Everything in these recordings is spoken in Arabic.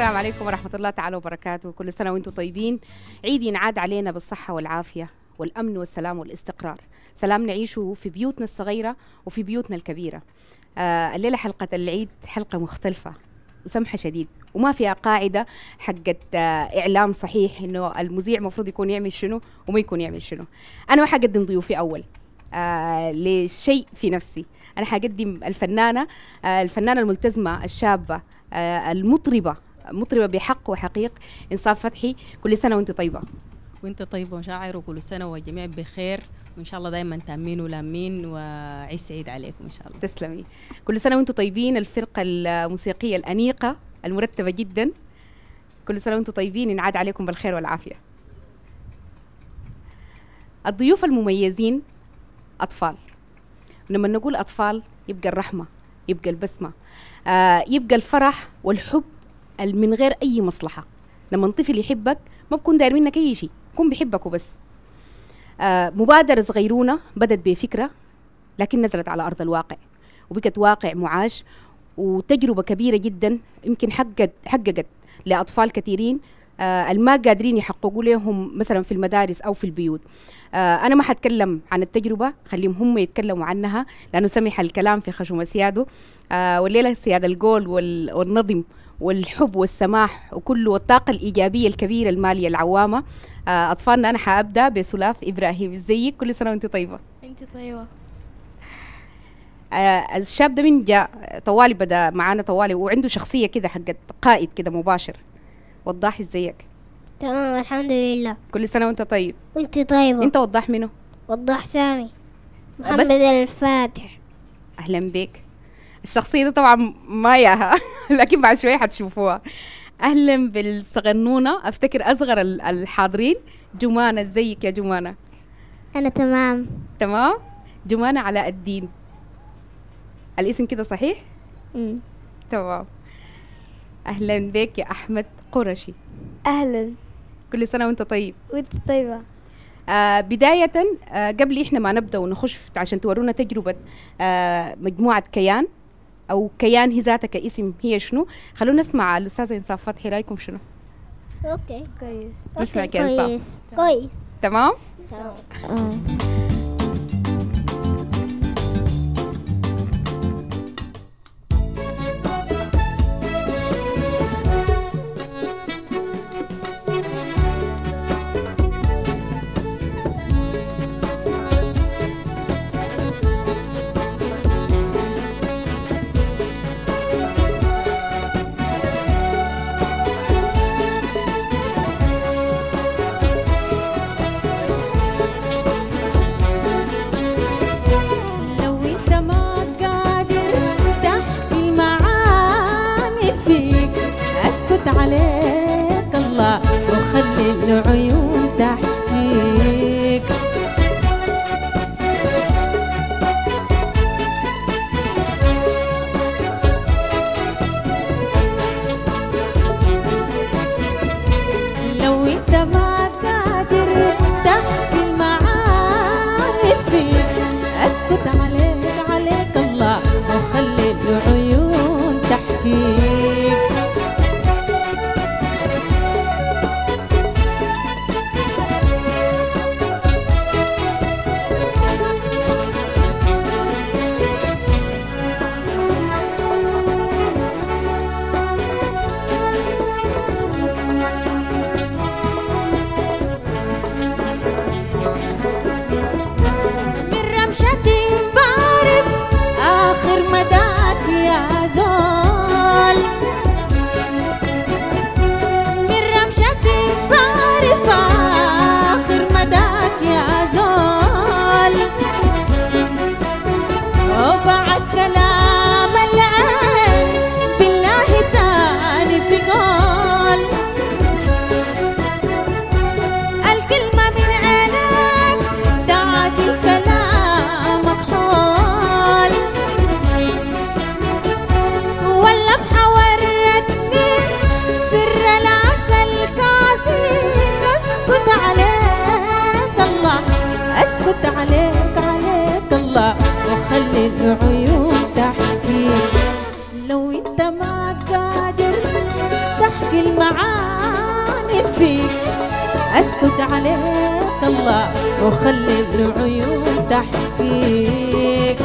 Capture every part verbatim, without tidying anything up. السلام عليكم ورحمة الله تعالى وبركاته. كل سنة وانتم طيبين. عيد ينعاد علينا بالصحة والعافية والأمن والسلام والاستقرار، سلام نعيشه في بيوتنا الصغيرة وفي بيوتنا الكبيرة. آه الليلة حلقة العيد حلقة مختلفة وسمحة شديد، وما فيها قاعدة حقت آه إعلام صحيح إنه المذيع المفروض يكون يعمل شنو وما يكون يعمل شنو. أنا ما حقدم ضيوفي أول آه لشيء في نفسي، أنا حقدم الفنانة آه الفنانة الملتزمة الشابة آه المطربة مطربة بحق وحقيق إنصاف فتحي. كل سنة وأنت طيبة. وأنت طيبة وشاعر، وكل سنة والجميع بخير، وإن شاء الله دائما تامين ولامين، وعيد سعيد عليكم إن شاء الله. تسلمي. كل سنة وأنتم طيبين. الفرقة الموسيقية الأنيقة المرتبة جدا. كل سنة وأنتم طيبين، ينعاد عليكم بالخير والعافية. الضيوف المميزين أطفال، لما نقول أطفال يبقى الرحمة، يبقى البسمة، آه يبقى الفرح والحب من غير أي مصلحة. لما طفل يحبك ما بكون داير منك أي شيء، بكون بحبك وبس. آه مبادرة صغيرونة بدت بفكرة لكن نزلت على أرض الواقع وبقت واقع معاش وتجربة كبيرة جدا، يمكن حققت حققت لأطفال كثيرين آه الما قادرين يحققوا لهم مثلا في المدارس أو في البيوت. آه أنا ما حتكلم عن التجربة، خليهم هم يتكلموا عنها لأنه سمح الكلام في خشومة سياده. آه والليلة سيادة القول والنظم والحب والسماح وكله والطاقة الإيجابية الكبيرة المالية العوامة. آه أطفالنا. أنا حابدأ بسلاف إبراهيم. إزيك؟ كل سنة وأنت طيبة. أنت طيبة. آه الشاب ده من جاء طوالي بدأ معانا طوالي وعنده شخصية كده حقت قائد كده مباشر. وضاح إزيك؟ تمام الحمد لله. كل سنة وأنت طيب. أنت طيبة. أنت وضاح منه؟ وضاح سامي محمد الفاتح. أهلا بك. الشخصية دي طبعا ما ياها لكن بعد شوية حتشوفوها. أهلا بالصغنونة أفتكر أصغر الحاضرين، جمانة. ازيك يا جمانة؟ أنا تمام. تمام؟ جمانة علاء الدين الاسم كده صحيح؟ امم تمام. أهلا بك يا أحمد قرشي. أهلا. كل سنة وأنت طيب. وأنت طيبة. آه بداية آه قبل إحنا ما نبدأ ونخش عشان تورونا تجربة آه مجموعة كيان أو كيان هي ذاتها كاسم هي شنو، خلونا نسمع الأستاذة إنصاف فتحي رأيكم شنو. أوكي كويس. نسمع كويس كويس. تمام؟ تمام. العيون تحكيك لو انت ما قادر تحكي المعاني فيك اسكت عليك عليك الله وخلي العيون تحكيك. عليك عليك الله وخلي العيون تحكي لو انت ما قادر تحكي باقي المعاني فيك اسكت عليك الله وخلي العيون تحكيك.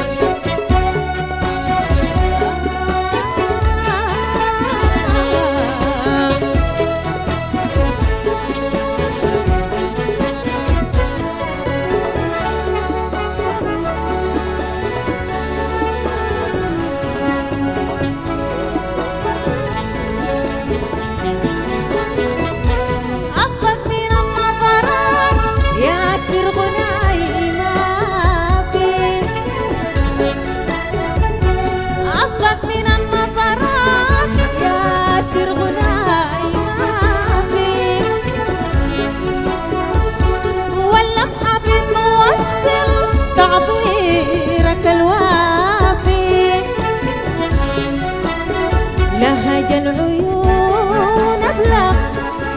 لهجة العيون أبلغ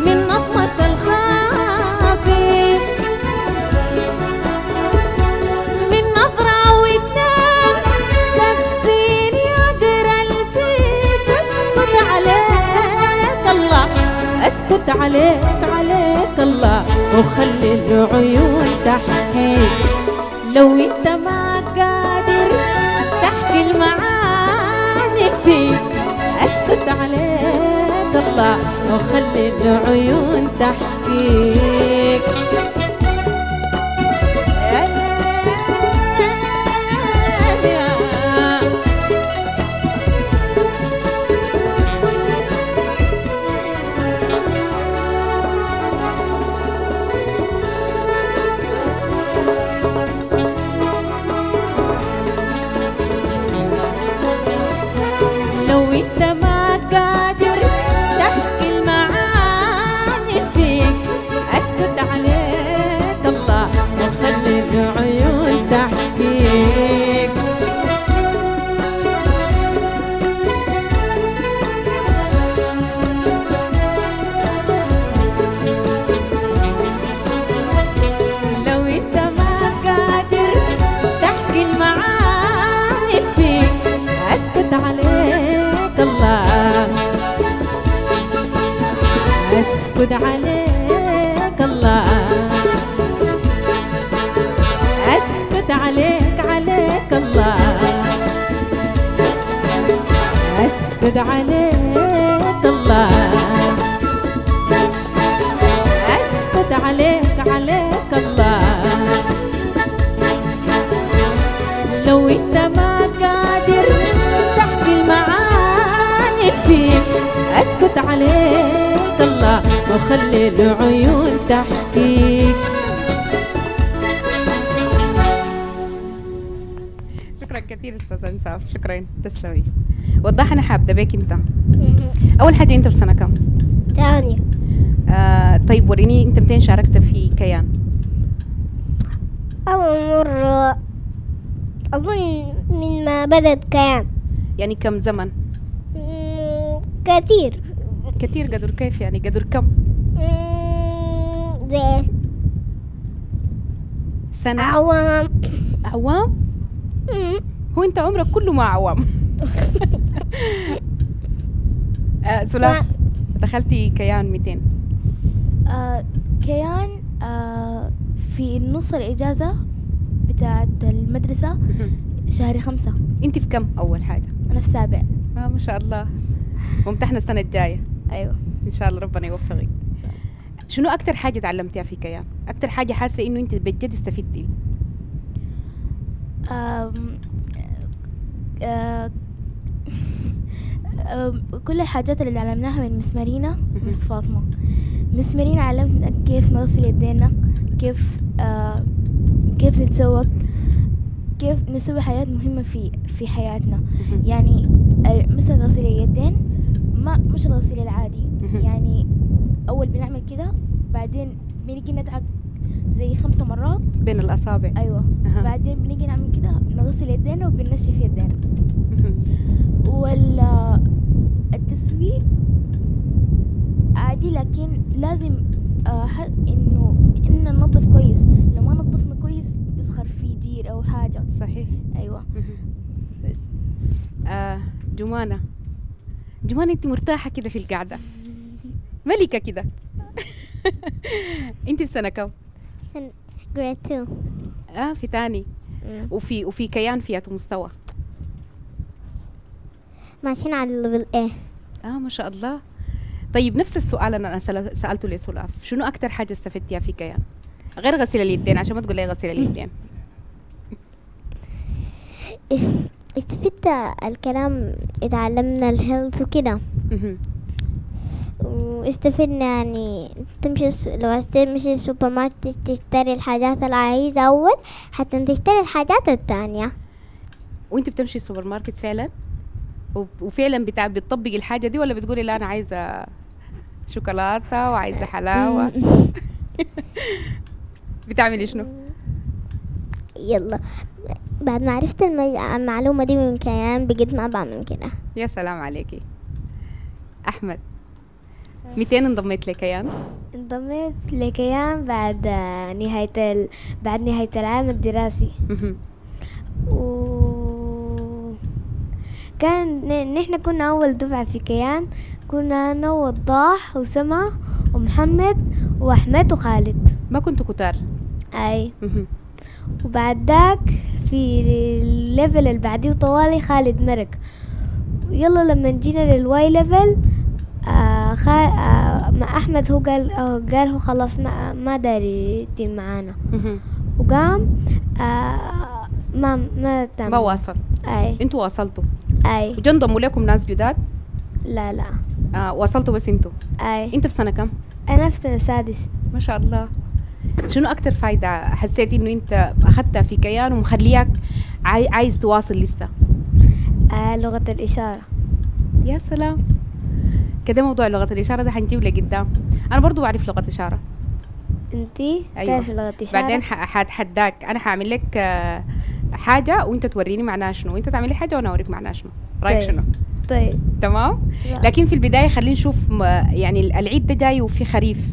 من نظمة الخافي من نظرة واتنين تكفيني أقرأ الفيك أسكت عليك الله أسكت عليك عليك الله وخلي العيون تحكيك. لو أنت ما قادر تحكي المعاني فيك اسكت عليك الله وخلي العيون تحكيك. أسكت عليك الله أسكت عليك عليك الله أسكت عليك الله أسكت عليك عليك الله. لو أنت ما قادر تحكي المعاني فيك أسكت عليك الله وخلي العيون تحكيك. شكرا كثير استاذ انساف، شكرا تسلمي. وضحنا حابه بيك انت. اول حاجه انت في سنه كم؟ ثانيه. آه طيب وريني انت متين شاركت في كيان؟ اول مره اظن من ما بدت كيان. يعني كم زمن؟ كثير كتير. قدر كيف يعني؟ قدر كم؟ اممم سنة؟ أعوام. أعوام؟ اممم هو أنت عمرك كله ما أعوام. آه سلاف دخلتي كيان متين؟ آه كيان آه في نص الإجازة بتاعت المدرسة شهر خمسة. أنت في كم أول حاجة؟ أنا في سابع. آه ما شاء الله. وامتحنا السنة الجاية. ايوه ان شاء الله ربنا يوفقك. شنو اكثر حاجه تعلمتيها في كيان؟ اكثر حاجه حاسه انه انت بجد استفدتي؟ كل الحاجات اللي علمناها من مس مارينا ومس فاطمه. مس مارينا علمتنا كيف نغسل يدينا، كيف آه كيف نتسوق، كيف نسوي حاجات مهمه في في حياتنا. يعني مثلا غسل اليدين ما مش الغسيل العادي، يعني اول بنعمل كده بعدين بنيجي ندعك زي خمسة مرات بين الاصابع. ايوه أه. بعدين بنيجي نعمل كده نغسل يدينا وبننشف يدينا. ولا التسويق عادي لكن لازم آه انه ان ننظف كويس، لو ما نظفنا كويس بيصخر في دير او حاجه. صحيح ايوه. بس آه جمانة جمانة انت مرتاحة كده في القعدة، ملكة كده. انت في سنة كم؟ سنة جريد اتنين. اه في تاني. وفي وفي كيان فياته مستوى. ماشيين على الليفل ايه. اه ما شاء الله. طيب نفس السؤال اللي انا سالته لسلاف، شنو اكثر حاجه استفدتيها في كيان؟ غير غسيل اليدين عشان ما تقول لي غسيل اليدين. استفدت الكلام، اتعلمنا الهيلث وكده. واستفدنا يعني تمشي، لو تمشي السوبر ماركت تشتري الحاجات اللي عايزها اول حتى تشتري الحاجات الثانيه. وانت بتمشي السوبر ماركت فعلا؟ وفعلا بتطبقي الحاجه دي ولا بتقولي لا انا عايزه شوكولاته وعايزه حلاوه؟ بتعملي شنو؟ يلا بعد ما عرفت المعلومه دي من كيان بقيت ما بعمل كده. يا سلام عليكي. احمد متين انضميت لكيان؟ انضميت لكيان بعد نهايه ال... بعد نهايه العام الدراسي. و كان نحن كنا أول دفعة في كيان، كنا أنا ووضاح وسما ومحمد وأحمد وخالد. ما كنتوا كتار؟ أي. وبعد ذاك في الليفل اللي بعديه طوالي خالد مرق. يلا لما جينا للواي ليفل آه خا... آه ما أحمد هو قال آه قال هو خلاص ما ما داري يتم معانا. وقام آه ما ما تم. ما واصل. أي. أنتوا واصلتوا. اي. وجنضموا لكم ناس جداد؟ لا لا. اه وصلتوا بس انتوا؟ اي. انت في سنة كم؟ انا في سنة سادس. ما شاء الله. شنو اكثر فايدة حسيتي انه انت اخذتها في كيان ومخليك عايز تواصل لسه؟ آه لغة الإشارة. يا سلام. كده موضوع لغة الإشارة ده حنجيبه لقدام. انا برضو بعرف لغة إشارة. انتي؟ أيوة. بتعرفي لغة إشارة؟ بعدين حتحداك، انا حاعمل لك آه حاجة وانت توريني معناها شنو، وانت تعملي حاجة وانا اوريك معناها شنو، رايك شنو؟ طيب تمام؟ لا. لكن في البداية خلينا نشوف يعني العيد ده جاي وفي خريف.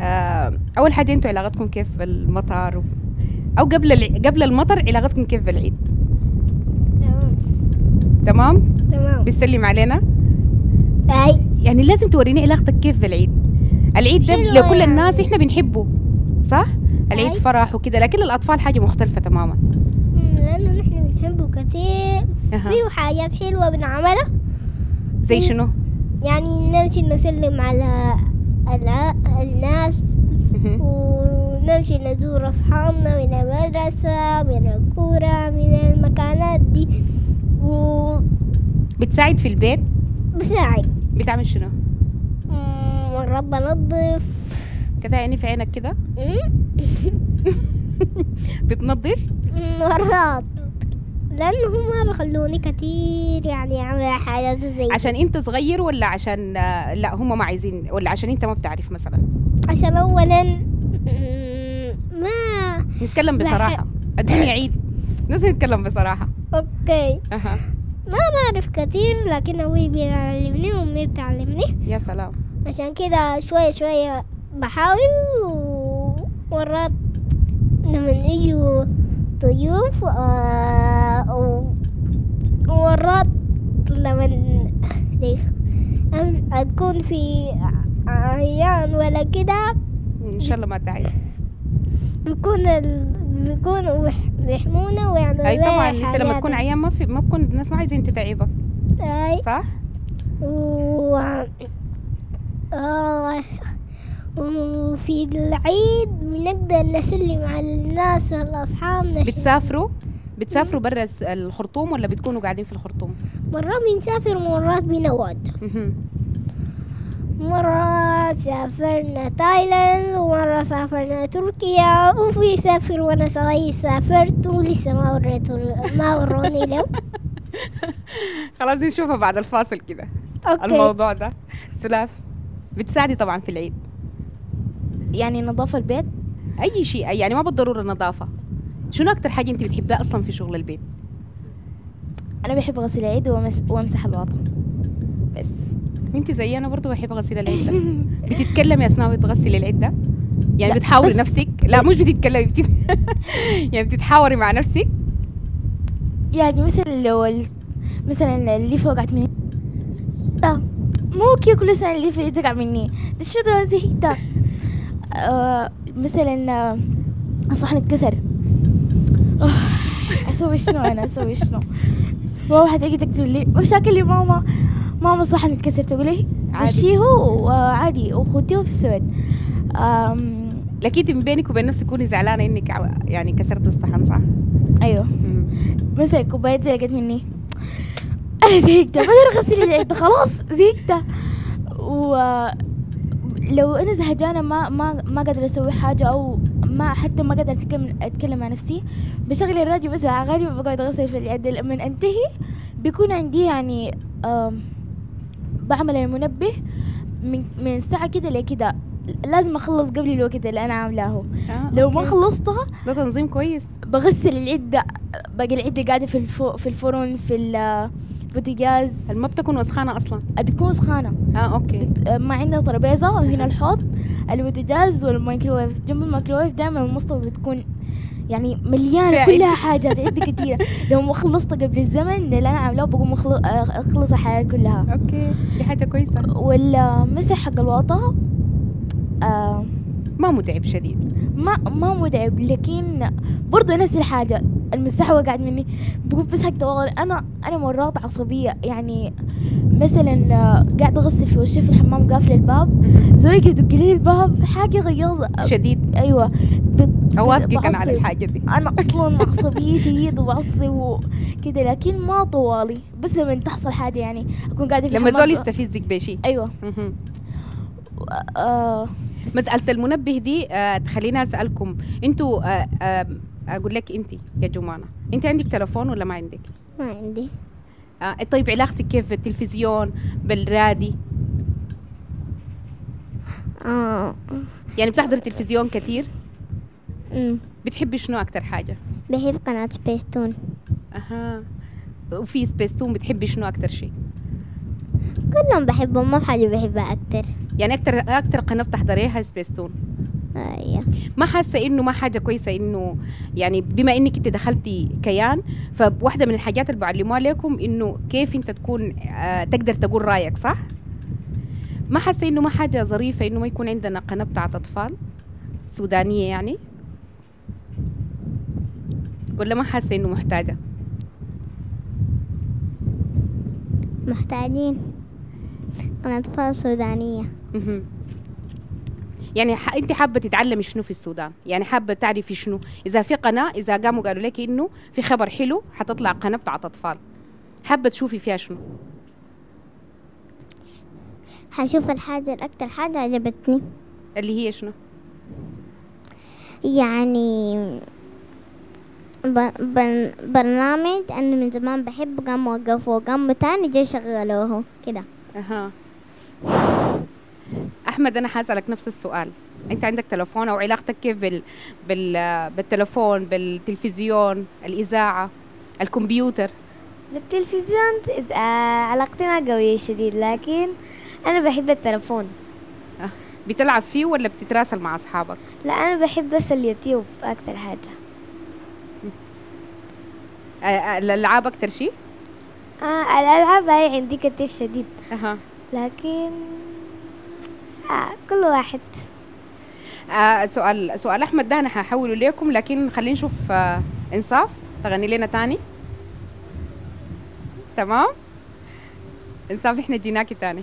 آه أول حاجة انتوا علاقتكم كيف بالمطر؟ أو قبل قبل المطر علاقتكم كيف بالعيد؟ تمام. تمام؟ تمام. بتسلم علينا؟ أي. يعني لازم توريني علاقتك كيف بالعيد. العيد ده لكل يعني. الناس احنا بنحبه صح؟ العيد أي. فرح وكده، لكن الأطفال حاجة مختلفة تماما. لأنه نحن بنحبه كتير. أه. فيه حاجات حلوة بنعملها. زي شنو؟ يعني نمشي نسلم على الناس ونمشي نزور أصحابنا من المدرسة من الكورة من المكانات دي. و بتساعد في البيت؟ بساعد. بتعمل شنو؟ مرة بنظف كده. عيني في عينك كده؟ بتنظف؟ مرات لأنه هم ما بخلوني كتير يعني أعمل حاجات زي. عشان أنت صغير ولا عشان لا هم ما عايزين ولا عشان أنت ما بتعرف مثلا؟ عشان أولا ما نتكلم بصراحة، الدنيا عيد لازم نتكلم بصراحة. أوكي. أها. ما بعرف كتير لكن أبوي بيعلمني وأمي بتعلمني. يا سلام. عشان كده شوية شوية بحاول. ومرات لما يجوا ضيوف ومرات لما أكون في عيان ولا كده إن شاء الله ما تعيان بيكون ال... بيكونوا بيحمونا ويعملوا. أي طبعا أنت لما تكون عيان ما في ما بكون الناس ما عايزين تتعبك. أي صح. و... آه... وفي العيد بنقدر نسلم على الناس اصحابنا. بتسافروا؟ بتسافروا برا الخرطوم ولا بتكونوا قاعدين في الخرطوم؟ مرات بنسافر ومرات بنقعد. مرة سافرنا تايلاند ومرة سافرنا تركيا. وفي سافر وانا صغير سافرت ولسه ما وريته ما وروني له. خلاص نشوفها بعد الفاصل كده. اوكي. الموضوع ده سلاف بتساعدي طبعا في العيد. يعني نظافة البيت؟ أي شيء، يعني ما بالضرورة النظافة. شنو أكتر حاجة أنت بتحبها أصلاً في شغل البيت؟ أنا بحب غسيل العيد وأمسح الواطن. بس. أنت زي أنا برضه بحب غسيل العيد ده. بتتكلمي أثناء وتغسلي العيد ده؟ يعني لا. بتحاوري نفسك؟ لا مش بتتكلمي بتت... يعني بتتحاوري مع نفسك؟ يعني مثل لو مثلا اللي فوقعت مني مو كل سنة اللي في يدرع مني دي شو ده زي ده. آه مثلا الصحن اتكسر، اسوي شنو انا اسوي شنو؟ ماما هتيجي تقول لي وشكلي ماما ماما الصحن اتكسر، تقول لي مشيه وعادي وخديه في السواد. لكن بينك وبين نفسك تكوني زعلانه انك يعني كسرت الصحن صح؟ ايوه. مثلا كوبايه زلقت مني، انا زهقت ما اقدر اغسل اليد خلاص زهقت، ولو انا زهجانه ما ما ما قادره اسوي حاجه او ما حتى ما قادره اتكلم اتكلم مع نفسي، بشغل الراديو بس اغاني وبقعد اغسل في اليد. لما انتهي بيكون عندي يعني بعمل المنبه من من ساعه كده لكده، لازم اخلص قبل الوقت اللي انا عاملاه. آه، لو ما خلصتها ده تنظيم كويس. بغسل العده، باقي العده قاعده في الفو في الفرن في البوتاجاز، ما بتكون وسخانه اصلا، بتكون وسخانه. اه اوكي. بت... ما عندنا ترابيزه وهنا الحوض البوتاجاز والمايكروويف، جنب المايكروويف دائما المصطبه بتكون يعني مليانه كلها حاجات عده كثيره. لو ما خلصتها قبل الزمن اللي انا عاملاه بقوم اخلص الحياه كلها. اوكي دي حاجه كويسه. ولا مسح حق الواطه آه ما متعب شديد، ما ما متعب، لكن برضه نفس الحاجه المساحه وقعت مني بقول بس هكذا. والله انا انا مرات عصبيه، يعني مثلا قاعده اغسل في وشي في الحمام قافل الباب، زوجي يدق لي الباب حاجه غيظه شديد. ايوه اوافقك انا على الحاجه دي، انا اصلا عصبيه شديد وعصبي وكذا، لكن ما طوالي بس لما تحصل حاجه يعني اكون قاعده في لما زول يستفزك بشيء. ايوه. آه مسألة المنبه دي آه تخليني أسألكم أنتوا. آه آه أقول لك أنت يا جمانة، أنت عندك تلفون ولا ما عندك؟ ما عندي. آه طيب علاقتك كيف بالتلفزيون بالرادي؟ آه يعني بتحضر تلفزيون كتير؟ امم بتحبي شنو أكتر حاجة؟ بحب قناة سبيستون. أها. وفي سبيستون بتحبي شنو أكتر شيء؟ كلهم بحبهم، ما في حاجة بحبها أكتر. يعني أكتر أكتر قناة بتحضريها سبيستون. أيوه. ما حاسة إنه ما حاجة كويسة إنه يعني بما إنك أنت دخلتي كيان، فواحدة من الحاجات اللي بعلموها لكم إنه كيف أنت تكون آه تقدر تقول رأيك صح؟ ما حاسة إنه ما حاجة ظريفة إنه ما يكون عندنا قناة بتاعت أطفال سودانية يعني؟ ولا ما حاسة إنه محتاجة؟ محتاجين قناة أطفال سودانية. يعني ح... انت حابه تتعلمي شنو في السودان؟ يعني حابه تعرفي شنو؟ اذا في قناه اذا قاموا قالوا لك انه في خبر حلو حتطلع قناه بتاعت اطفال، حابه تشوفي فيها شنو؟ حشوف الحاجه الاكثر حاجه عجبتني اللي هي شنو؟ يعني بر... بر... برنامج انا من زمان بحب، قام وقفوه قام تاني جا شغلوه كده. اها. احمد انا حاسألك نفس السؤال، انت عندك تلفون او علاقتك كيف بال... بال... بالتلفون بالتلفزيون الاذاعه الكمبيوتر؟ بالتلفزيون آه علاقتي ما قويه شديد، لكن انا بحب التلفون. أه. بتلعب فيه ولا بتتراسل مع اصحابك؟ لا انا بحب بس اليوتيوب اكثر حاجه. أه. الالعاب اكثر شيء؟ آه الالعاب هاي عندي كتير شديد. أه. لكن آه كل واحد. آه سؤال سؤال احمد ده انا هحوله ليكم، لكن خلينا نشوف آه انصاف تغني لنا تاني. تمام انصاف احنا جيناكي تاني.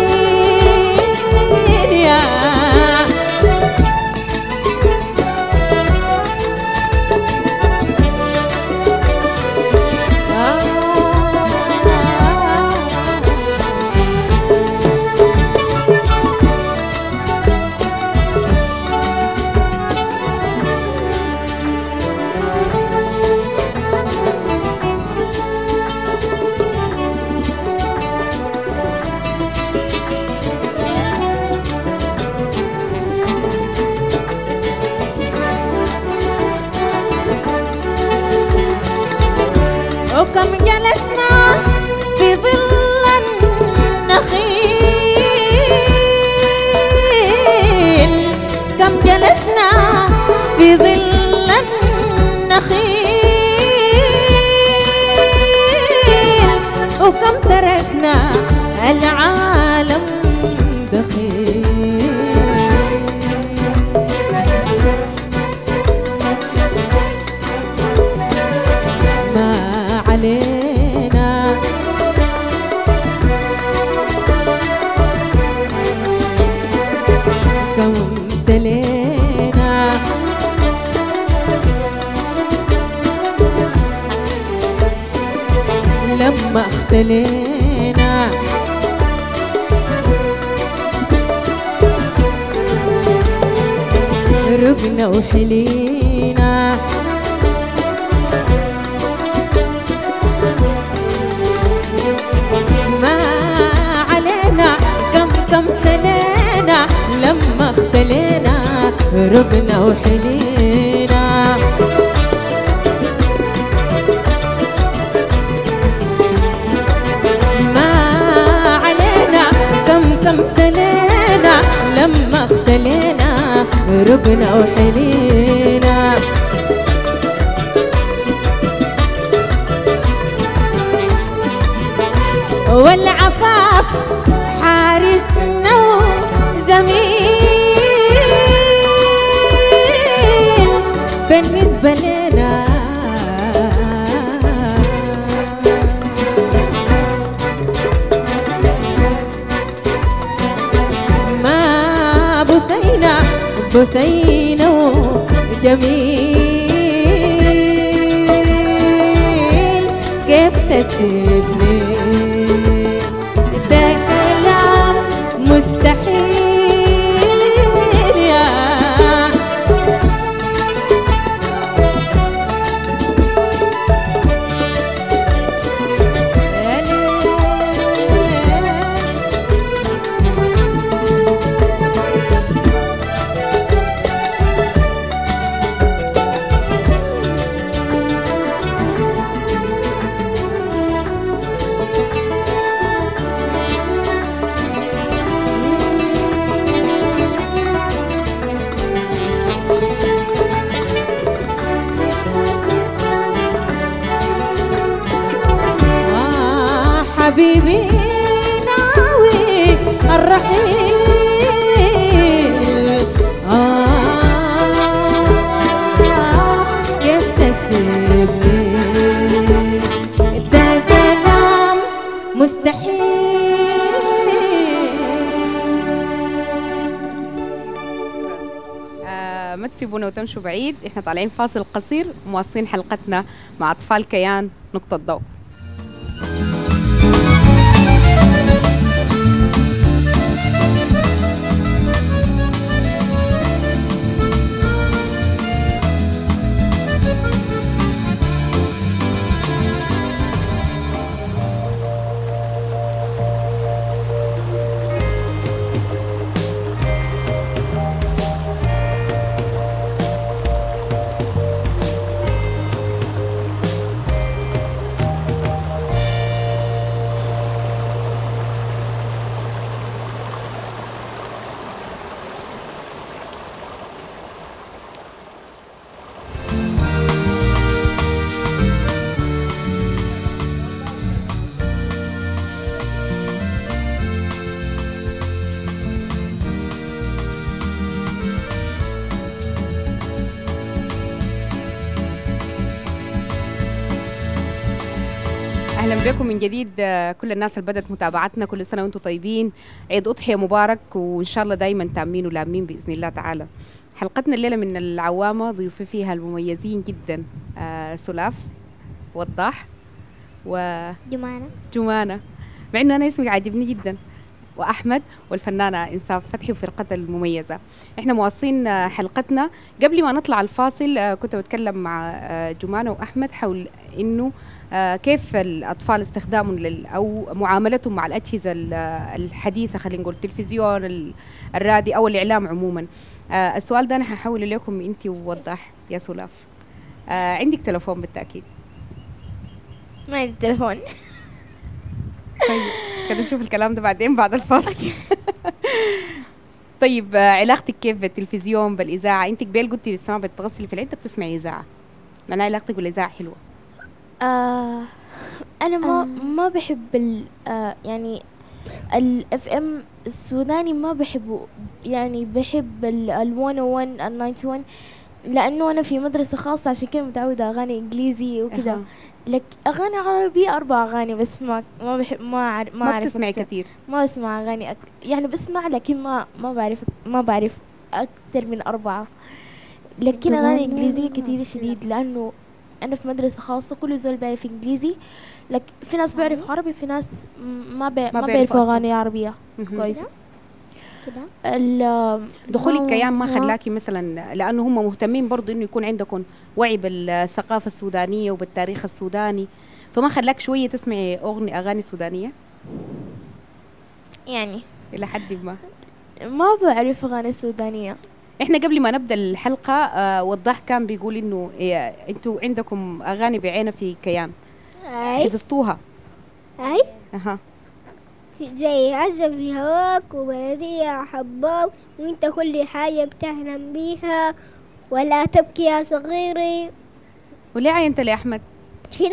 العالم دخيل. ما علينا كون سلينا لما اختلينا رقنا وحلينا ما علينا كم كم سنينا لما اختلينا رقنا وحلينا ما علينا كم كم سنينا لما اختلينا رقنا وحلينا والعفاف حارسنا وزميل بالنسبة لنا ما بثينا بثينا وجميل كيف تسيبني ده كلام مستحيل يا حبيبي ناوي الرحيل آه كيف تسيبني ده كلام مستحيل. آه ما تسيبونا وتمشوا بعيد، احنا طالعين فاصل قصير مواصلين حلقتنا مع أطفال كيان نقطة ضوء. من جديد كل الناس اللي بدأت متابعتنا، كل سنة وانتم طيبين، عيد أضحية مبارك وإن شاء الله دايما تامين ولامين بإذن الله تعالى. حلقتنا الليلة من العوامة ضيوفي فيها المميزين جدا آه سلاف وضاح وجمانة جمانة مع أنه أنا اسمي عاجبني جدا، وأحمد والفنانة إنساف فتحي وفرقتها المميزة. إحنا مواصلين حلقتنا. قبل ما نطلع الفاصل كنت بتكلم مع جمانة وأحمد حول إنه كيف الأطفال استخدامهم لل أو معاملتهم مع الأجهزة الحديثة، خلينا نقول التلفزيون الرادي أو الإعلام عموما. السؤال ده أنا هحوله لكم أنت ووضح يا سلاف. عندك تلفون بالتأكيد؟ ما عندي تلفون. طيب كده نشوف الكلام ده بعدين بعد الفاصل. طيب علاقتك كيف بالتلفزيون بالإذاعة؟ أنت قبل قلتي لسه ما بتغسلي في العيد بتسمعي إذاعة، معناها علاقتك بالإذاعة حلوة. آه أنا ما آه. ما بحب ال آه يعني الاف ام السوداني ما بحبه، يعني بحب ال مية وواحد ال واحد تسعين، لانه انا في مدرسه خاصه عشان كده متعوده اغاني انجليزي وكده. لك اغاني عربيه اربع اغاني بس، ما ما بحب ما اعرف ما, ما بتسمعي كثير؟ ما بسمع اغاني أك... يعني بسمع لكن ما ما بعرف ما بعرف اكثر من اربعه، لكن اغاني انجليزيه كثير شديد، لانه انا في مدرسه خاصه كل زول بيعرف انجليزي، لك في ناس بيعرف عربي، في ناس ما بي... ما بيعرفوا اغاني عربيه كويس كده. دخولك كيان ما خلاكي مثلا، لانه هم مهتمين برضه انه يكون عندكم وعي بالثقافه السودانيه وبالتاريخ السوداني، فما خلاك شويه تسمعي اغنيه اغاني سودانيه؟ يعني الى حد ما ما بعرف اغاني سودانيه. احنا قبل ما نبدا الحلقه آه وضاح كان بيقول انه إيه انتوا عندكم اغاني بعينها في كيان، حفظتوها؟ اي اها، جاي عزب في هواك وبلدي أحباك وانت كل حاجة بتحلم بيها ولا تبكي يا صغيري. وليه عينت لي أحمد؟ شنو؟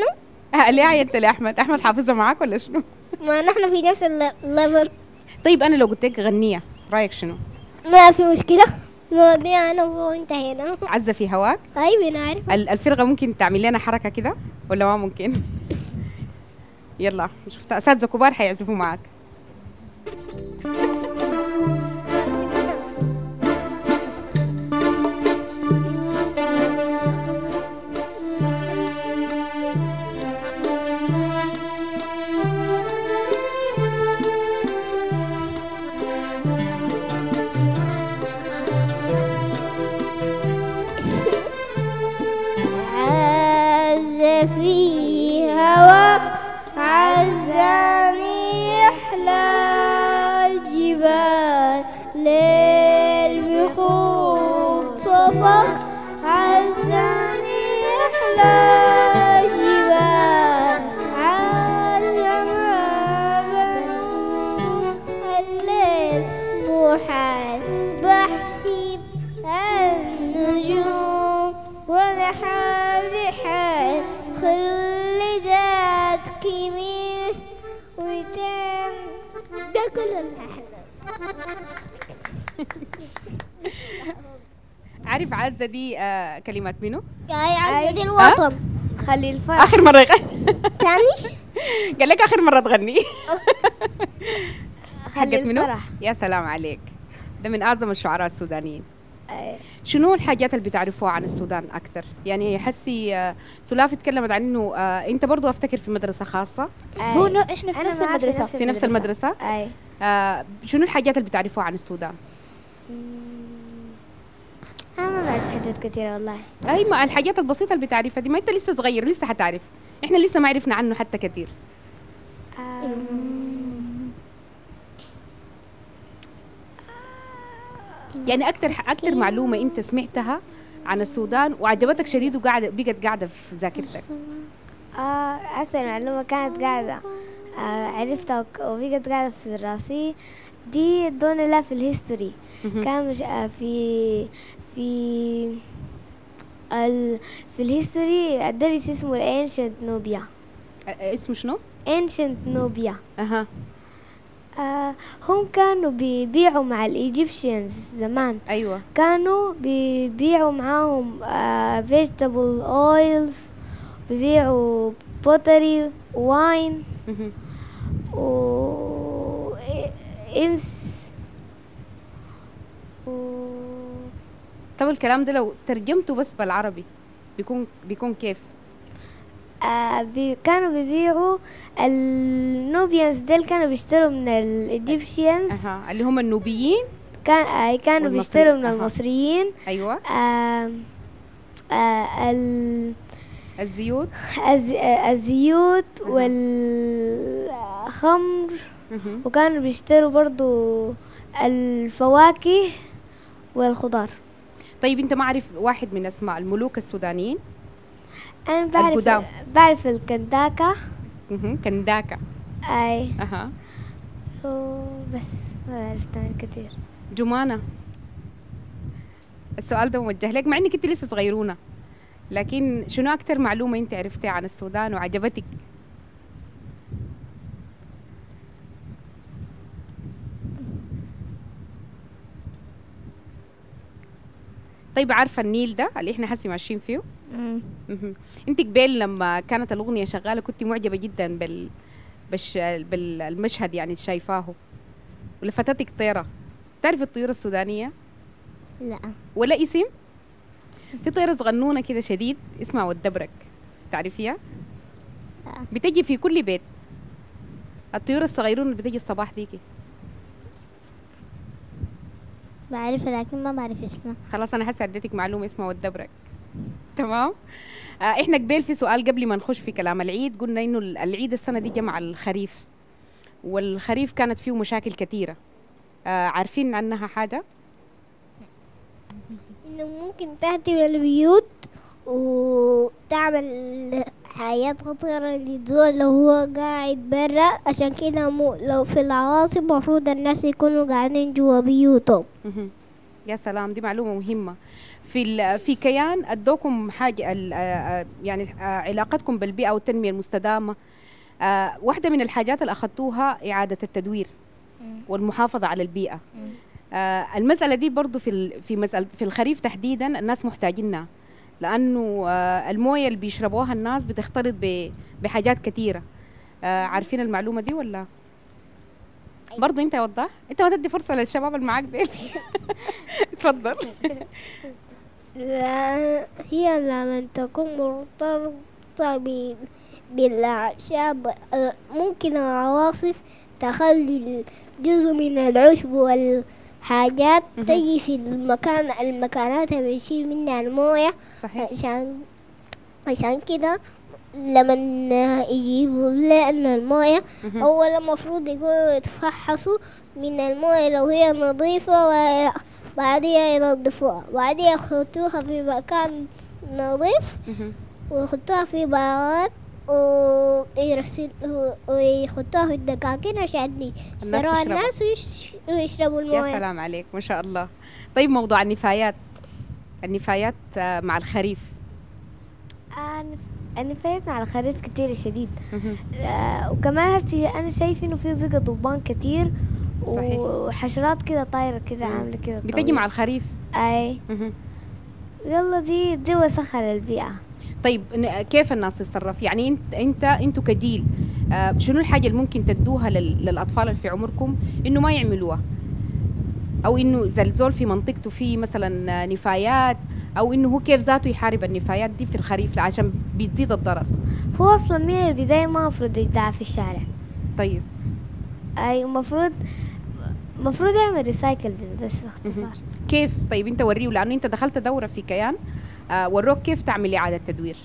أه ليه عينت لي أحمد؟ أحمد حافظها معاك ولا شنو؟ ما نحن في نفس الليفل. طيب أنا لو قلت لك غنية رأيك شنو؟ ما في مشكلة، نوديها أنا وأنت هنا. عزة في هواك؟ أي بنعرف. الفرقة ممكن تعمل لنا حركة كده ولا ما ممكن؟ يلا شفت أساتذة كبار حيعزفوا معاك. عارف عزة دي آه كلمات منو؟ اي عزة دي الوطن. أه؟ خلي الفرح. اخر مرة يغني ثاني؟ قال لك اخر مرة تغني. حقت منو؟ يا سلام عليك، ده من اعظم الشعراء السودانيين. أي. شنو الحاجات اللي بتعرفوها عن السودان اكثر؟ يعني حسي آه سلاف اتكلمت عن انه آه انت برضه افتكر في مدرسة خاصة. أي. هو احنا في نفس المدرسة. في نفس المدرسة؟ اي. آه شنو الحاجات اللي بتعرفوها عن السودان؟ أنا ما بعرف حاجات كثيرة والله. أي ما الحاجات البسيطة اللي بتعرفها دي، ما أنت لسه صغير لسه حتعرف، إحنا لسه ما عرفنا عنه حتى كثير. يعني أكثر أكثر معلومة أنت سمعتها عن السودان وعجبتك شديد وقاعدة بقت قاعدة في ذاكرتك. آه أكثر معلومة كانت قاعدة آه عرفتها وبقت قاعدة في راسي دي دون الله في الهيستوري. كان مش في في ال في الهيستوري الدرس اسمه الانشنت نوبيا. اسمه شنو؟ انشنت نوبيا. اها آه هم كانوا بيبيعوا مع الايجيبشنز زمان. ايوه كانوا بيبيعوا معاهم فيجيتابل اويلز، بيبيعوا بوتري واين و امس و... طب الكلام ده لو ترجمته بس بالعربي بيكون بيكون كيف؟ آه بي كانوا بيبيعوا النوبيانز ديل، كانوا بيشتروا من الايجيبشيانز أه. اللي هم النوبيين كان آه كانوا بيشتروا من أه. المصريين. ايوه آه آه ال... الزيوت الز... آه الزيوت أه. والخمر وكانوا بيشتروا برضو الفواكه والخضار. طيب انت ما عارف واحد من اسماء الملوك السودانيين؟ انا بعرف القدام. بعرف الكنداكا. كنداكا اي اها بس ما عرفت عن كثير. جمانة السؤال ده موجه لك مع انك انت لسه صغيرونه، لكن شنو اكثر معلومه انت عرفتيها عن السودان وعجبتك؟ طيب عارفه النيل ده اللي احنا حاسين ماشيين فيه؟ امم انت قبل لما كانت الاغنيه شغاله كنت معجبه جدا بال بش بالمشهد يعني شايفاه، ولفتتك طيره. تعرفي الطيور السودانيه؟ لا. ولا اسم؟ في طيره صغنونه كده شديد اسمها والدبرك، تعرفيها؟ لا. بتجي في كل بيت، الطيور الصغيرون اللي بتجي الصباح ديكي. بعرفها لكن ما بعرف اسمها. خلاص انا هسه اديتك معلومه اسمها والدبرك، تمام؟ آه احنا قبل في سؤال قبل ما نخش في كلام العيد، قلنا انه العيد السنه دي جمع الخريف، والخريف كانت فيه مشاكل كثيره. آه عارفين عنها حاجه؟ انه ممكن تهدم البيوت وتعمل حياة خطيرة للزول لو هو قاعد برا، عشان كده لو في العواصف مفروض الناس يكونوا قاعدين جوا بيوتهم. يا سلام، دي معلومة مهمة. في في كيان ادوكم حاجة يعني علاقتكم بالبيئة والتنمية المستدامة، واحدة من الحاجات اللي اخذتوها إعادة التدوير والمحافظة على البيئة. المسألة دي برضو في في مسألة في الخريف تحديدا الناس محتاجينها، لأنه الموية اللي بيشربوها الناس بتختلط بحاجات كثيرة. عارفين المعلومة دي ولا؟ برضه أنت وضح، أنت ما تدي فرصة للشباب اللي معاك ديل. تفضل. هي لما تكون مرتبطة بالأعشاب ممكن العواصف تخلي جزء من العشب وال حاجات تجي في المكان المكانات اللي بنشيل منها المويه. صحيح. عشان عشان كده لما يجيبوا لنا المويه اولا المفروض يكونوا يتفحصوا من المويه لو هي نظيفه، وبعديها ينظفوها، بعديها يحطوها في مكان نظيف ويحطوها في بواعات ويرسلوا ويحطوها في الدكاكين عشان يشتروها الناس ويشربوا المويه. يا سلام عليك، ما شاء الله. طيب موضوع النفايات، النفايات مع الخريف. النفايات مع الخريف كتير شديد. وكمان هسه انا شايف انه في بقى ضبان كتير. صحيح. وحشرات كده طايره كده عامله كده بتجي مع الخريف. اي يلا دي دي وسخه للبيئه. طيب كيف الناس تتصرف؟ يعني انت انت انتوا كجيل شنو الحاجه اللي ممكن تدوها للاطفال اللي في عمركم انه ما يعملوها، او انه اذا الزول في منطقته في مثلا نفايات، او انه هو كيف ذاته يحارب النفايات دي في الخريف عشان بتزيد الضرر؟ هو اصلا من البدايه ما المفروض يتباع في الشارع. طيب اي المفروض المفروض يعمل ريسايكل بس باختصار. كيف؟ طيب انت وريه، لانه انت دخلت دوره في كيان آه وروك كيف تعمل إعادة تدوير.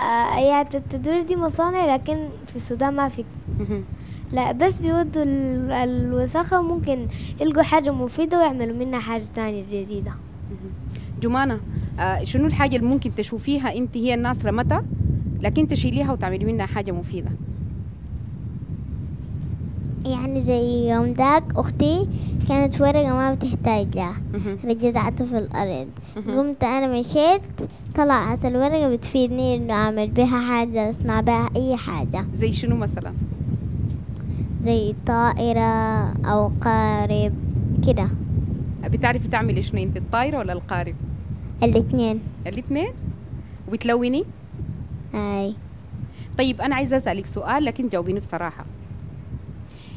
إعادة آه التدوير دي مصانع لكن في السودان ما في. لا بس بيودوا الوساخة ممكن يلقوا حاجة مفيدة ويعملوا منها حاجة تانية جديدة. جمانة، آه شنو الحاجة اللي ممكن تشوفيها أنت هي الناس رمتها لكن تشيليها وتعملي منها حاجة مفيدة؟ يعني زي يوم داك أختي كانت ورقة ما بتحتاج لها رجعتها في الأرض، قمت أنا مشيت طلعت الورقة بتفيدني إنه أعمل بها حاجة، أصنع بها أي حاجة. زي شنو مثلا؟ زي طائرة أو قارب كده. بتعرفي تعملي شنو أنت، الطائرة ولا القارب؟ الاثنين. الاثنين؟ وبتلوني؟ أي. طيب أنا عايزة أسألك سؤال لكن جاوبيني بصراحة.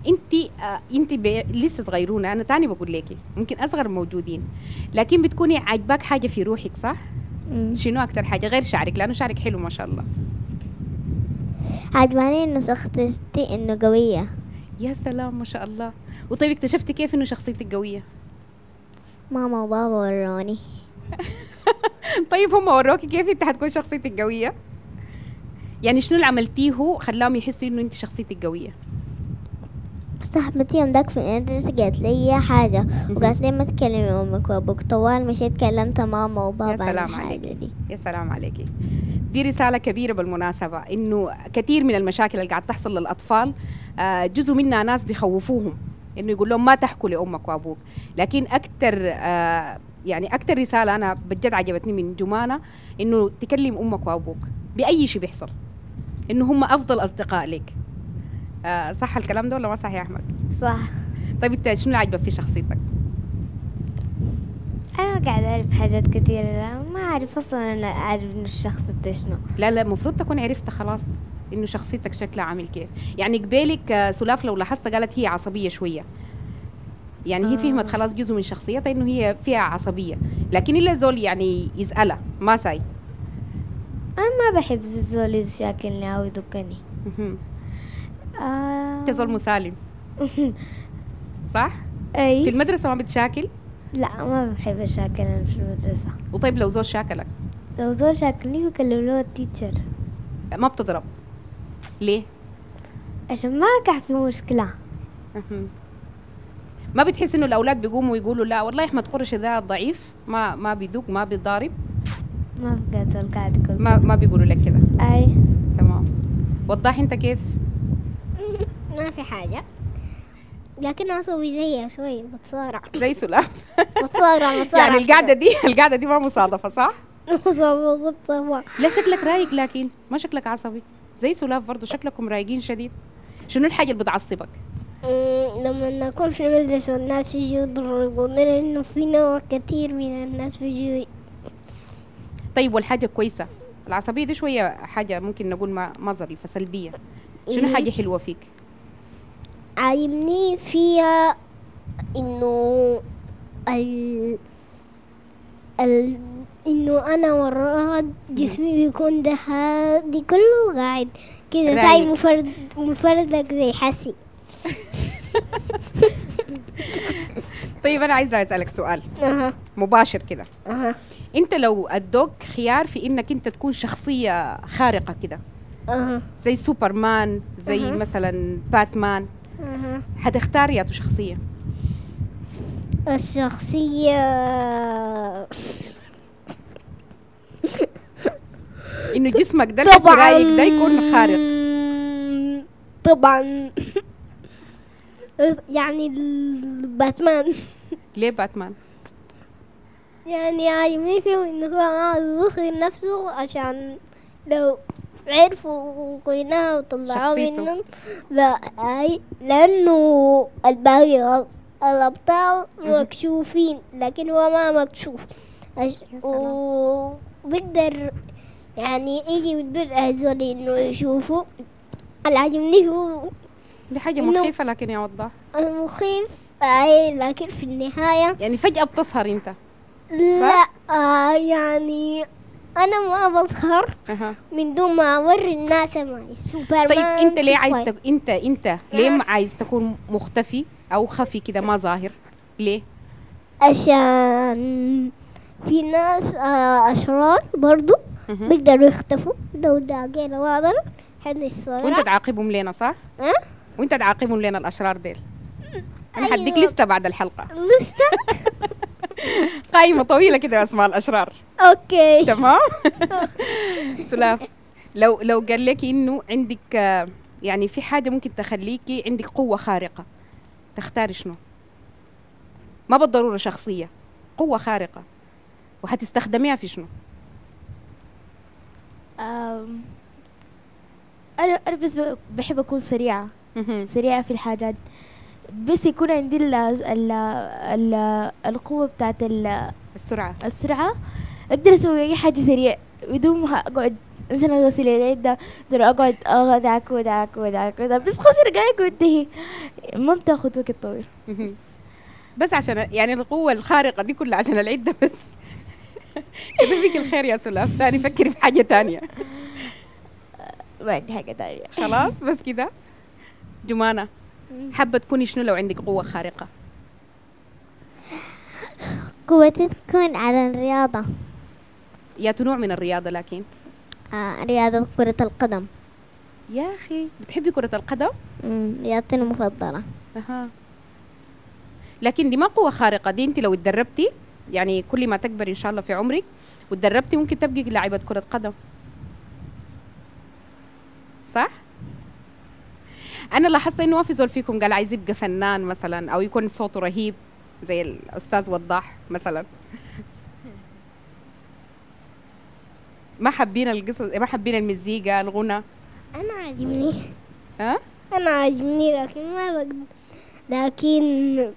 انتي آه انتي لسه صغيرونه، انا تاني بقول لكي ممكن اصغر موجودين، لكن بتكوني عاجباك حاجه في روحك صح؟ مم. شنو اكتر حاجه غير شعرك، لانه شعرك حلو ما شاء الله. عجباني انه شخصيتي انه قويه. يا سلام ما شاء الله. وطيب اكتشفتي كيف انه شخصيتك قويه؟ ماما وبابا وروني. طيب هم وروكي كيف انت حتكون شخصيتك قويه؟ يعني شنو اللي عملتيه خلاهم يحسوا انه انت شخصيتك قويه؟ صاحبتي يوم داك في المدرسة قالت لي حاجة وقالت لي ما تكلمي أمك وأبوك، طوال مشيت كلمت ماما وبابا. يا سلام عليك، يا سلام عليكي. دي رسالة كبيرة بالمناسبة، إنه كثير من المشاكل اللي قاعد تحصل للأطفال جزء منها ناس بيخوفوهم إنه يقول لهم ما تحكوا لأمك وأبوك، لكن أكثر يعني أكثر رسالة أنا بجد عجبتني من جمانة إنه تكلم أمك وأبوك بأي شيء بيحصل، إنه هم أفضل أصدقاء لك. آه صح الكلام ده ولا ما صح يا احمد؟ صح. طيب انت شنو اللي عاجبك في شخصيتك؟ انا ما قاعد أعرف حاجات كثيرة، لا ما أعرف أصلاً، أنا أعرف إنه الشخص شنو. لا لا المفروض تكون عرفتها خلاص إنه شخصيتك شكلها عامل كيف. يعني قبالك سلاف لو لاحظت قالت هي عصبية شوية، يعني آه. هي فهمت خلاص جزء من شخصيتها إنه هي فيها عصبية، لكن إلا زول يعني يسألها ما ساي. أنا ما بحب الزول يشاكلني أو يدقني. آه. كزول مسالم. صح؟ أي. في المدرسة ما بتشاكل؟ لا ما بحب أشاكل أنا في المدرسة. وطيب لو زول شاكلك؟ لو زول شاكلني بكلم له التيتشر. ما بتضرب. ليه؟ عشان ما أقع في مشكلة. ما بتحس إنه الأولاد بيقوموا يقولوا لا والله أحمد قرشي ده ضعيف، ما ما بيدوق ما بيضارب؟ ما بقدر قاعد يقول ما ما بيقولوا لك كده؟ أي. تمام. وضح أنت كيف؟ ما في حاجة. لكن اسوي زيها شوي بتصارع زي سلاف. بتصارع بتصارع يعني القعده دي القعده دي ما مصادفه صح؟ مصادفه طبعا. لا شكلك رايق لكن ما شكلك عصبي زي سلاف برضه، شكلكم رايقين شديد. شنو الحاجه اللي بتعصبك؟ لما نكون في المدرسه والناس يجوا يضربوننا انه في نوع كثير من الناس بيجوا. طيب والحاجه كويسه العصبيه دي شويه حاجه ممكن نقول ما ظريفه سلبيه، شنو حاجه حلوه فيك؟ عاجبني فيها انه ال... ال... انه انا وراها جسمي بيكون ده هادي كله قاعد كده زي مفرد مفردك زي حسي. طيب انا عايزه اسالك سؤال أه. مباشر كده أه. انت لو ادوك خيار في انك انت تكون شخصيه خارقه كده أه. زي سوبرمان زي أه. مثلا باتمان، هتختار يا تو شخصية؟ الشخصية إنه جسمك ده اللي في رايك ده يكون خارق. طبعا يعني باتمان. ليه باتمان؟ يعني عاجبني فيه إنه هو يخرج نفسه عشان لو عرفوا قيناه وطلعوه منهم لا اي لانه الباقي الابطال مكشوفين لكن هو ما مكشوف وبقدر يعني يجي بدون هذول انه يشوفوا. اللي عاجبني هو دي حاجه مخيفه لكن يوضح مخيف اي لكن في النهايه يعني فجأة بتسهر انت لا آه يعني أنا ما بظهر من دون ما أوري الناس معي سوبرمان. طيب أنت ليه عايز تك... أنت أنت ليه عايز تكون مختفي أو خفي كده ما ظاهر؟ ليه؟ عشان في ناس أشرار برضو بيقدروا يختفوا لو داقينا واضرة حنصرع. وأنت تعاقبهم لينا صح؟ أه؟ وأنت تعاقبهم لينا الأشرار ديل. أنا هديك أيوة. لستة بعد الحلقة. لستة؟ قائمة طويلة كده أسماء الأشرار. اوكي تمام. سلاف لو لو قال لك انه عندك يعني في حاجه ممكن تخليكي عندك قوه خارقه تختاري شنو؟ ما بالضروره شخصيه، قوه خارقه وحتستخدميها في شنو؟ امم انا انا بس بحب اكون سريعه سريعه في الحاجات، بس يكون عندي ال ال ال القوه بتاعت السرعه السرعه اقدر اسوي اي حاجه سريع بدون ما اقعد مثلا اغسل اليد ده اقدر اقعد اه داك وداك وداك بس خمس دقائق وانتهي، ما بتاخذ وقت طويل. بس عشان يعني القوه الخارقه دي كلها عشان العيد ده بس. كتب فيك الخير يا سلاف، ثاني فكري في حاجه ثانيه. ما عندي حاجه ثانيه خلاص بس كده. جمانة حابه تكوني شنو لو عندك قوه خارقه؟ قوتي تكون على الرياضة. يا نوع من الرياضة لكن؟ آه رياضة كرة القدم. يا أخي بتحبي كرة القدم؟ امم رياضتي المفضلة. أها. لكن دي ما قوة خارقة، دي أنت لو اتدربتي يعني كل ما تكبر إن شاء الله في عمرك واتدربتي ممكن تبقي لاعبة كرة قدم. صح؟ أنا لاحظت إنه ما في زول فيكم قال عايز يبقى فنان مثلا أو يكون صوته رهيب زي الأستاذ وضاح مثلا. ما حابين القصص، ما حابين المزيكا الغنى؟ أنا عاجبني. ها؟ أنا عاجبني لكن ما بقدر، لكن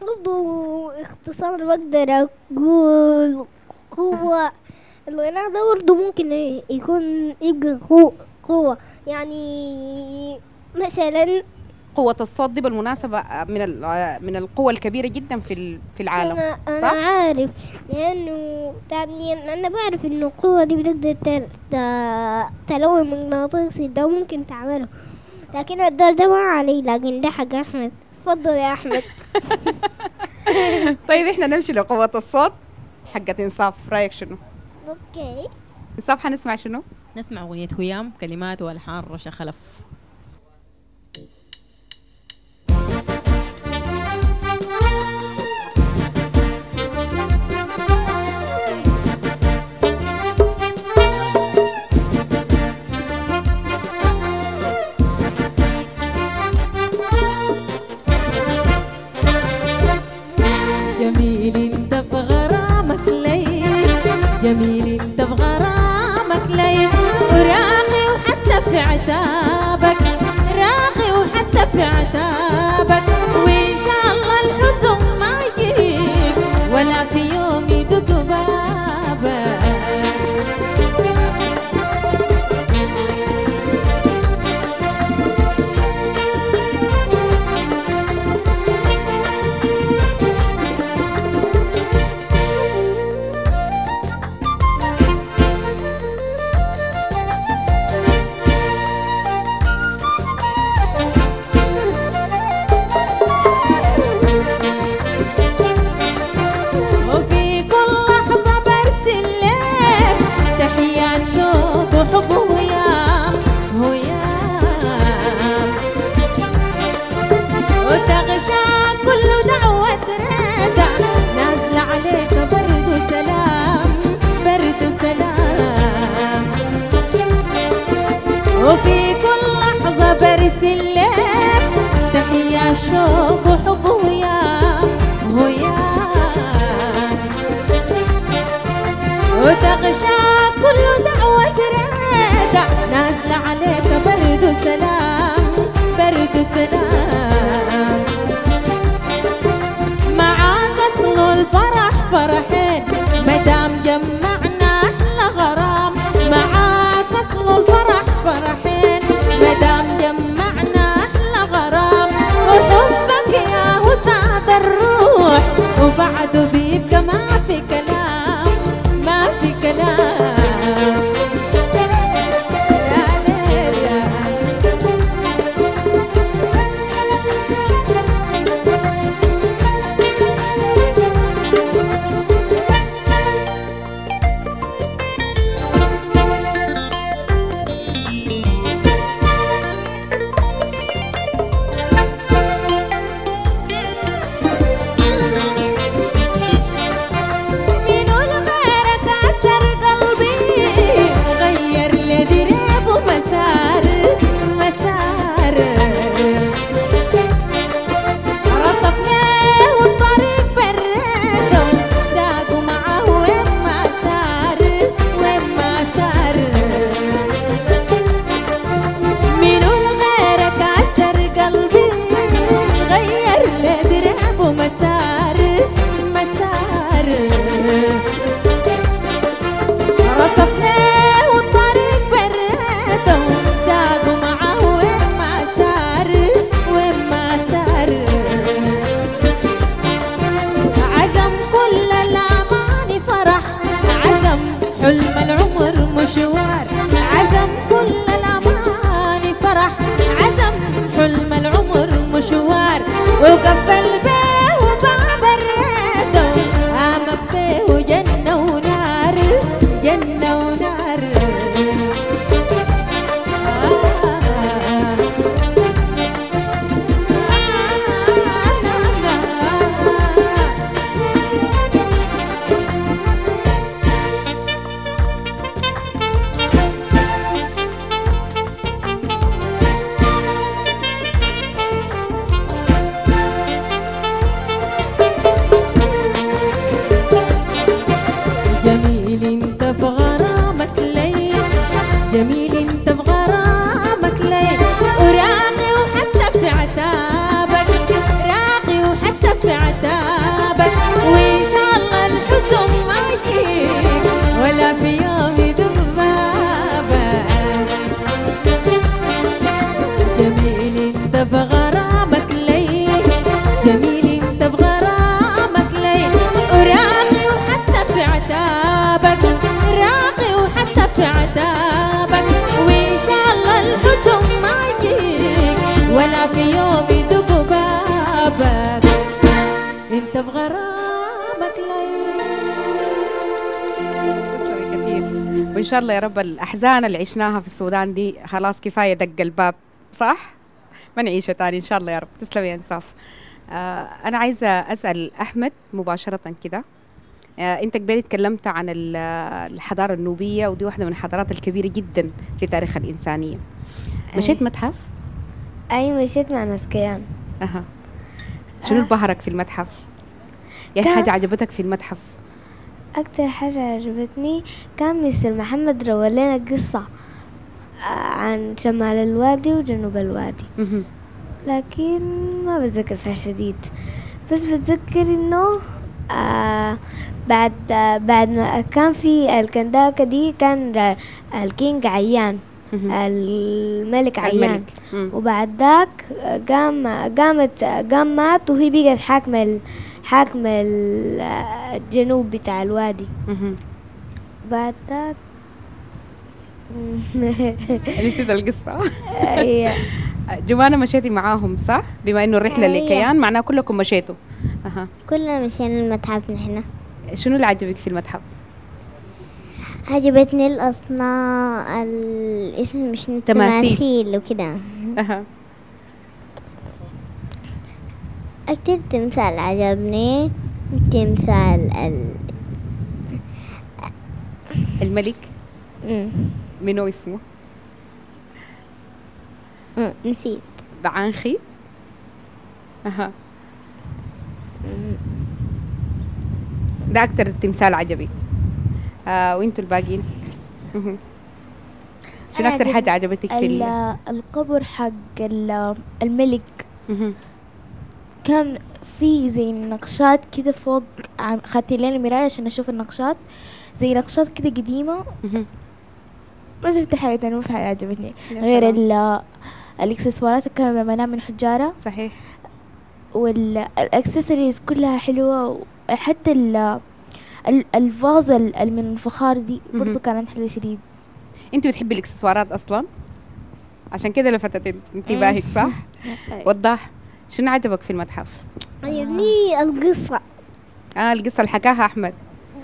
برضو اختصار بقدر اقول قوة. الغناء ده برضو ممكن يكون يبقى قوة، يعني مثلا قوة الصوت دي بالمناسبة من من القوة الكبيرة جدا في في العالم. أنا أنا صح؟ عارف، لأنه يعني أنا بعرف إنه القوة دي بتقدر تلون مغناطيسي ده ممكن تعمله، لكن الدور ده ما علي، لكن ده حق أحمد. تفضل يا أحمد. طيب إحنا نمشي لقوة الصوت حقت إنصاف، رأيك شنو؟ أوكي إنصاف، حنسمع شنو؟ نسمع أغنية هيام، كلمات وألحان رشا خلف. جميل انت بغرامك ليل، وراقي وحتى في عتابك، راقي وحتى في عتابك، وان شاء الله الحزن ما يجيك ولا في يوم يدق بابك. وفي كل لحظة برسل لك تحية شوق وحب وياه وياه، وتغشى كل دعوة رادع، نازلة عليك برد وسلام برد وسلام. معاك أصل الفرح فرحين مدام جمعنا أحلى غرام، معاك أصل الفرح فرحين مدام جمعنا أحلى غرام، وحبك يا هو سعد الروح وبعده بيبقى ما في كلام ما في كلام. يا ليلى وإن شاء الله يا رب الأحزان اللي عشناها في السودان دي خلاص كفاية دق الباب، صح؟ ما نعيشها تاني إن شاء الله يا رب. تسلم يا إنصاف. آه أنا عايزة أسأل أحمد مباشرة كده، آه أنت كبير اتكلمت عن الحضارة النوبية ودي واحدة من الحضارات الكبيرة جدا في تاريخ الإنسانية. مشيت متحف؟ أي مشيت مع ناس كيان. أها شنو اللي بهرك في المتحف؟ يعني حاجة عجبتك في المتحف؟ أكتر حاجة عجبتني كان مستر محمد روى لنا قصة عن شمال الوادي وجنوب الوادي، لكن ما بتذكر فيها شديد، بس بتذكر إنه آه بعد آه بعد ما كان في الكنداكا دي كان الكينج عيان، الملك عيان، الملك. وبعد ذاك قام قامت قام مات وهي بقت حاكمة حاكم الجنوب بتاع الوادي. بعد ذاك نسيت القصة. جمانة مشيتي معاهم صح؟ بما انه الرحلة اللي كيان معناها كلكم مشيتوا. اها كلنا مشينا المتحف نحن. شنو اللي عجبك في المتحف؟ عجبتني الأصناء، الاسم مش تماثيل وكده. اها أكتر تمثال عجبني تمثال ال... الملك. مم. منو اسمه؟ مم. نسيت. بعنخي. أها ده أكتر التمثال عجبي. آه وانتوا الباقيين؟ شنو أكتر حاجة عجبتك في ال... القبر حق الملك؟ كان في زي نقشات كده فوق، خدت لنا المراية عشان أشوف النقشات، زي نقشات كده قديمة ما شفتها حياتي أنا، ما في حاجة عجبتني غير الإكسسوارات اللي كانوا بيعملوها من حجارة. صحيح. والإكسسوارز كلها حلوة، وحتى الفازة من الفخار دي برضو كانت حلوة شديد. أنت بتحبي الإكسسوارات أصلا؟ عشان كده لفتت انتباهك صح؟ وضح. شنو عجبك في المتحف؟ عجبني القصة. اه القصة اللي حكاها أحمد.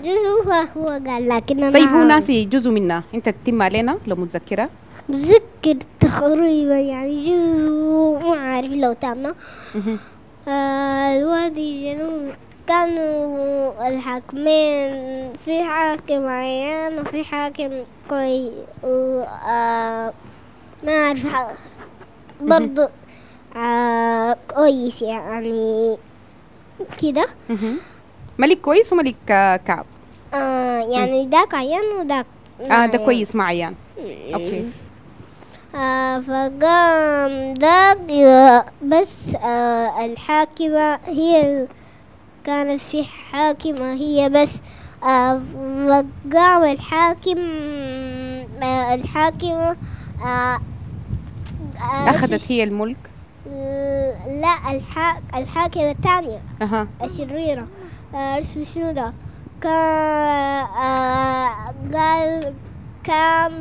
جزء هو قال لكن أنا طيب هو ناسي جزء منها، أنت تتمها لنا لو متذكرة؟ متذكر تقريبا يعني جزء ما عارف لو تامة. آه الوادي الجنوب كانوا الحاكمين، في حاكم عيان وفي حاكم كوي و آه ما أعرف برضه آه كويس يعني كده، ملك كويس وملك كعب. آه يعني داك عيان وداك اه ده كويس مع عيان. اوكي. آه فقام داك بس آه الحاكمة هي كانت في حاكمة هي بس آه فقام الحاكم آه الحاكمة آه أخذت هي الملك. لا الحاك الحاكمة الثانية أه. الشريرة عرفت شنو ده كان قال كان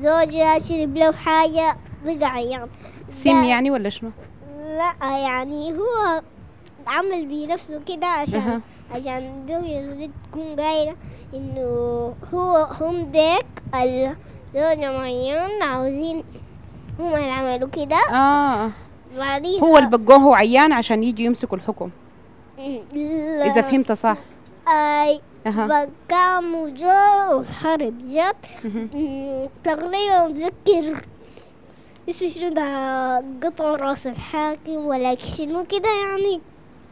زوجها شرب له حاجة بقع يعني سم يعني ولا شنو؟ لا يعني هو عمل بنفسه كده عشان أه. عشان الدولة دي تكون قايلة إنه هو هم ديك الزوجة معين عاوزين هم اللي عملوا كده. اه بعدين هو اللي بقوه هو عيان عشان يجوا يمسكوا الحكم. لا. إذا فهمت صح. أي أه. قاموا جو وحرب جت تقريبا متذكر اسمه شنو ده قطعوا راس الحاكم ولا شنو كده يعني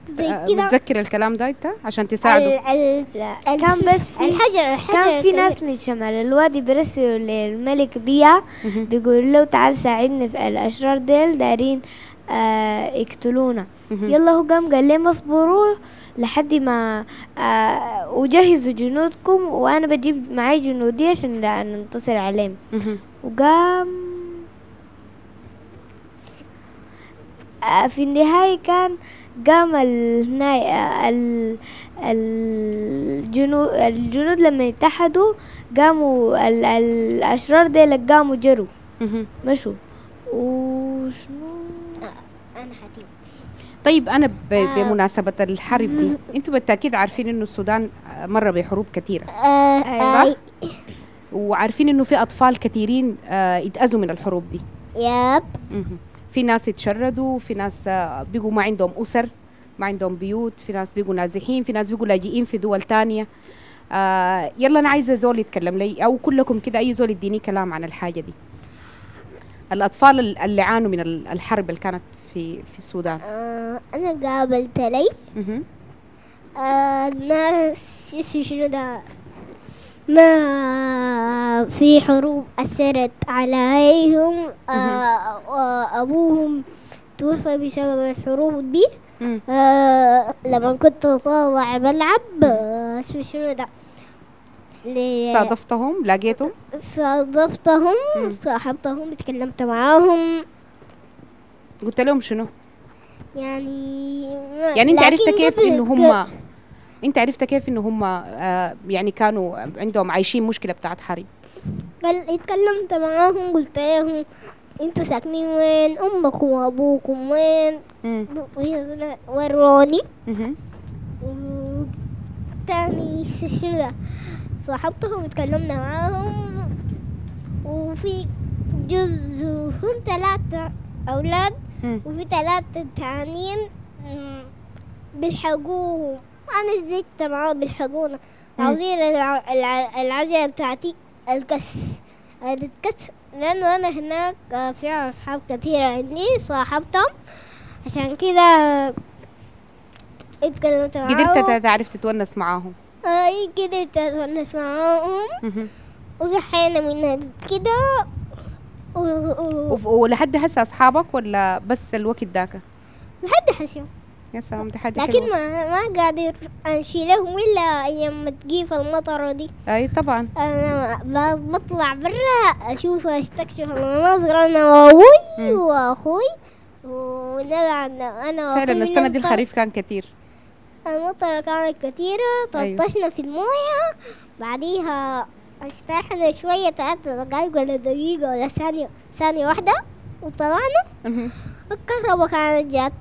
زي كده. متذكر الكلام ده أنت عشان تساعده؟ ال ال كان بس في الحجر, الحجر كان في ناس من شمال الوادي بيرسلوا للملك بيها بيقولوا له تعال ساعدنا في الأشرار ديل دارين آه يقتلونا. يلا هو قام قال لهم اصبروا لحد ما آه وجهزوا جنودكم وانا بجيب معي جنودي عشان ننتصر عليهم. وقام آه في النهاية كان قام ال الجنود الجنود لما اتحدوا قاموا ال الأشرار ديل قاموا جروا مشوا وشنو. طيب أنا بمناسبة الحرب دي، أنتوا بالتأكيد عارفين إنه السودان مر بحروب كثيرة صح؟ وعارفين انه في اطفال كثيرين اتأذوا من الحروب دي. ياب. في ناس اتشردوا، في ناس بيجوا ما عندهم اسر، ما عندهم بيوت، في ناس بيجوا نازحين، في ناس بيجوا لاجئين في دول ثانيه. آه يلا انا عايزه زول يتكلم لي او كلكم كده اي زول يديني كلام عن الحاجه دي. الاطفال اللي عانوا من الحرب اللي كانت في في السودان. آه انا قابلت لي آه ناس شنو ده ما في حروب أثرت عليهم. آه وأبوهم توفى بسبب الحروب دي. آه لما كنت طالع بلعب آه شو شنو ده صادفتهم لقيتهم صادفتهم صاحبتهم اتكلمت معاهم قلت لهم شنو يعني يعني انت عرفت كيف ان هم انت عرفت كيف ان هم آه يعني كانوا عندهم عايشين مشكله بتاعت حرب. اتكلمت معاهم قلت لهم انتوا ساكنين وين؟ امك وابوكم وين؟ وروني. تاني شنو ده صاحبتهم اتكلمنا معاهم وفي جزء هم ثلاثه اولاد وفي ثلاثه ثانيين بيلحقوهم أنا زيت معاهم بالحقونة عاوزين العجلة بتاعتي الكس تتكسر لأنه أنا هناك في أصحاب كثيرة عندي صاحبتهم عشان كده اتكلمت معاهم قدرت تعرف تتونس معاهم. أي قدرت أتونس معاهم وزحينا من كده ولحد هسه أصحابك ولا بس الوقت داك؟ لحد هسه يا سلام دي حاجة لكن ما ما قادر امشي لهم الا ايام ما تجيف المطره دي. اي طبعا انا بطلع برا اشوف استكشف المناظر انا وابوي واخوي ونلعب انا واخوي. فعلا السنه دي الخريف كان كتير المطره كانت كتيره طرطشنا أيوه. في المويه بعديها استرحنا شويه ثلاث دقائق ولا دقيقه ولا ثانيه ثانيه واحده وطلعنا الكهرباء كانت جات.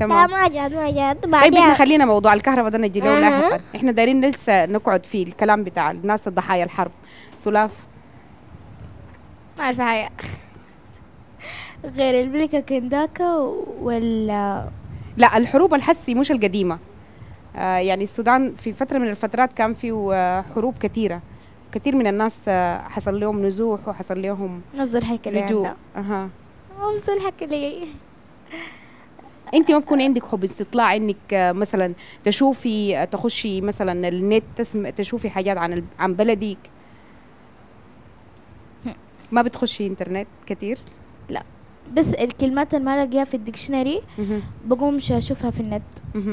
تمام ما جد ما جد طيب احنا خلينا موضوع الكهرباء ده نجي له لاحقا. احنا دايرين لسه نقعد فيه الكلام بتاع الناس الضحايا الحرب. سلاف ما عارفه حاجه غير الملكه كنداكا ولا لا الحروب الحسي مش القديمه. آه يعني السودان في فتره من الفترات كان فيه حروب كثيره كثير من الناس حصل لهم نزوح وحصل لهم نفس الحكي اللي عندنا. اها نفس الحكي اللي انت ما بكون عندك حب استطلاع انك مثلا تشوفي تخشي مثلا النت تسم تشوفي حاجات عن عن بلدك؟ ما بتخشي انترنت كتير؟ لا بس الكلمات اللي ما الاقيها في الدكشنري بقومش اشوفها في النت.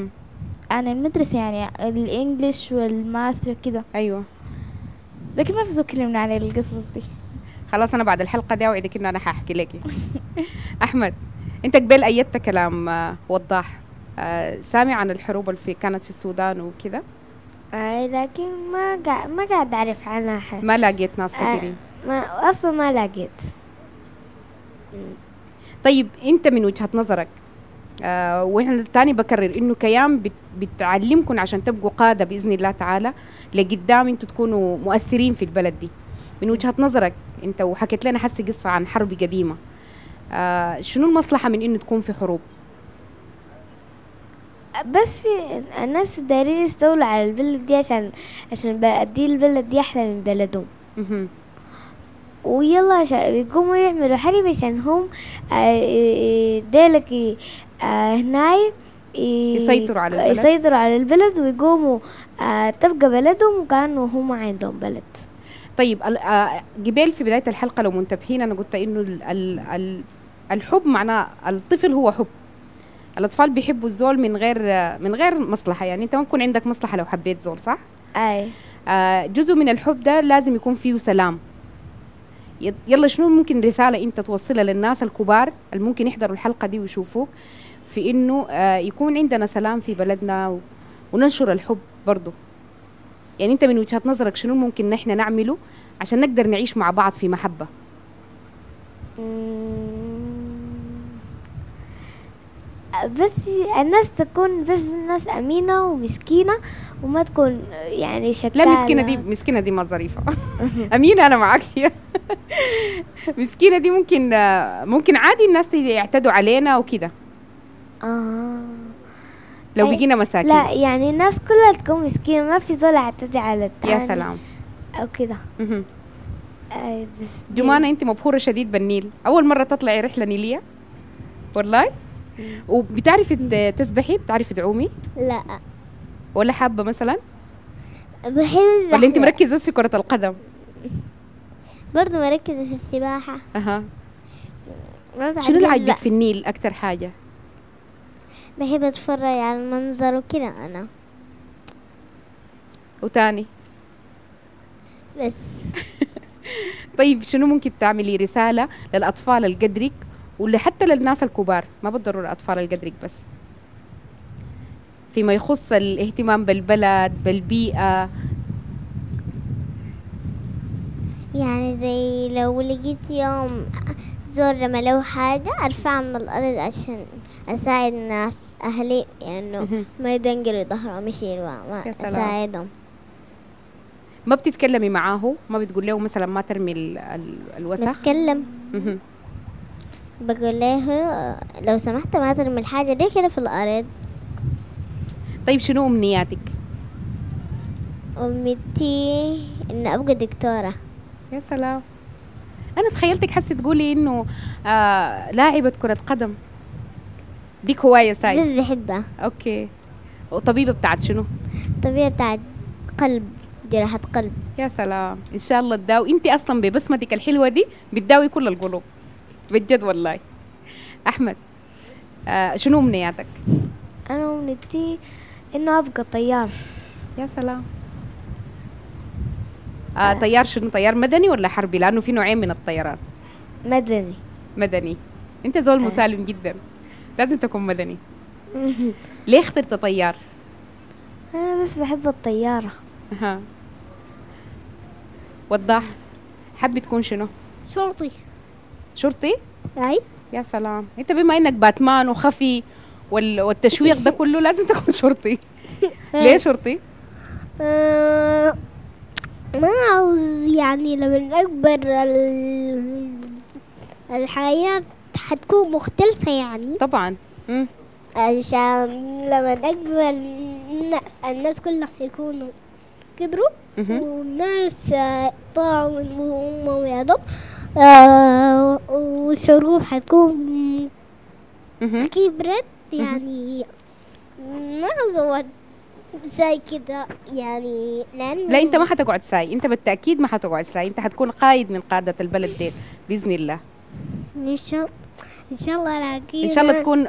انا المدرسه يعني الانجليش والماث كده. ايوه لكن ما في كلمنا عن القصص دي. خلاص انا بعد الحلقه دي اوعدك انه انا هحكي لكي. احمد انت قبل ايدت كلام وضاح سامع عن الحروب اللي كانت في السودان وكذا؟ اي لكن ما قا... ما قاعد اعرف عنها حاجه ما لقيت ناس كثيرين ما اصلا ما لقيت. طيب انت من وجهه نظرك آه واحنا تاني بكرر انه كيان بت... بتعلمكم عشان تبقوا قاده باذن الله تعالى لقدام انتوا تكونوا مؤثرين في البلد دي. من وجهه نظرك انت وحكيت لنا حسي قصه عن حرب قديمه آه شنو المصلحة من إنه تكون في حروب؟ بس في الناس دايرين يستولوا على البلد دي عشان عشان بدي البلد دي أحلى من بلدهم. اها ويلا عشان يقوموا يعملوا حرب عشان هم ديلك هناي يسيطروا على البلد يسيطروا على البلد ويقوموا تبقى بلدهم وكأنه هم عندهم بلد. طيب قبل في بداية الحلقة لو منتبهين أنا قلت إنه الحب معناه الطفل هو حب. الأطفال بيحبوا الزول من غير من غير مصلحة يعني أنت ما بكون عندك مصلحة لو حبيت زول صح؟ أي جزء من الحب ده لازم يكون فيه سلام. يلا شنو ممكن رسالة أنت توصلها للناس الكبار اللي ممكن يحضروا الحلقة دي ويشوفوك في إنه يكون عندنا سلام في بلدنا وننشر الحب برضه. يعني انت من وجهه نظرك شنو ممكن نحن نعمله عشان نقدر نعيش مع بعض في محبه؟ بس الناس تكون بس الناس امينه ومسكينه وما تكون يعني شكاله. لا مسكينه دي مسكينه دي ما ظريفه. امينه انا معاك فيها. مسكينه دي ممكن ممكن عادي الناس يعتدوا علينا وكده. اه لو بقينا مساكين. لا يعني الناس كلها تكون مسكينه، ما في زول يعتدي على الثاني. يا سلام. او كده. اها. اي بس جمانه انت مبهوره شديد بالنيل، اول مره تطلعي رحله نيليه؟ والله؟ وبتعرفي تسبحي؟ بتعرفي تعومي؟ لا. ولا حابه مثلا؟ بحب. ولا انت مركزه في كره القدم؟ برضه مركزه في السباحه. اها. شنو اللي عاجبك في النيل اكثر حاجه؟ بحب اتفرج على المنظر وكده انا. وتاني؟ بس. طيب شنو ممكن تعملي رساله للاطفال القدرك ولا حتى للناس الكبار، ما بالضروره اطفال القدرك بس، فيما يخص الاهتمام بالبلد بالبيئه؟ يعني زي لو لقيت يوم زور رمى له حاجه ارفعها من الارض عشان اساعد ناس اهلي انه يعني ما يدنقلوا ظهرهم يشيلوا، ما اساعدهم. ما بتتكلمي معاه؟ ما بتقول له مثلا ما ترمي الوسخ؟ بتكلم. اها. بقول له لو سمحت ما ترمي الحاجه دي كده في الارض. طيب شنو امنياتك؟ امنيتي اني ابقى دكتوره. يا سلام. انا تخيلتك حسي تقولي انه آه لاعبه كره قدم، ديك هوايه ساي بس بحبها. اوكي. وطبيبه بتاعت شنو؟ طبيبه بتاعت قلب، جراحة قلب. يا سلام، إن شاء الله تداوي، أنت أصلاً ببسمتك الحلوة دي بتداوي كل القلوب، بجد والله. أحمد، آه شنو أمنياتك؟ أنا أمنيتي إنه أبقى طيار. يا سلام. آه طيار شنو؟ طيار مدني ولا حربي؟ لأنه في نوعين من الطيران. مدني. مدني، أنت زول مسالم جداً، لازم تكون مدني. ليه اخترت طيار؟ أنا بس بحب الطيارة. أها. وضح، حابه تكون شنو؟ شرطي. شرطي؟ اي. يا سلام، انت بما انك باتمان وخفي والتشويق ده كله لازم تكون شرطي. ليه شرطي؟ أه ما عاوز يعني لما اكبر الحياه حتكون مختلفه يعني. طبعا. امم عشان لما اكبر الناس كلها يكونوا كبروا والناس طاعوا وهم ويادوا والحروب حتكون كبرت يعني. ما زود ساي كده يعني. لا انت ما حتقعد ساي، انت بالتاكيد ما حتقعد ساي، انت حتكون قائد من قاده البلد دي باذن الله. ان شاء ان شاء الله. لكن ان شاء الله تكون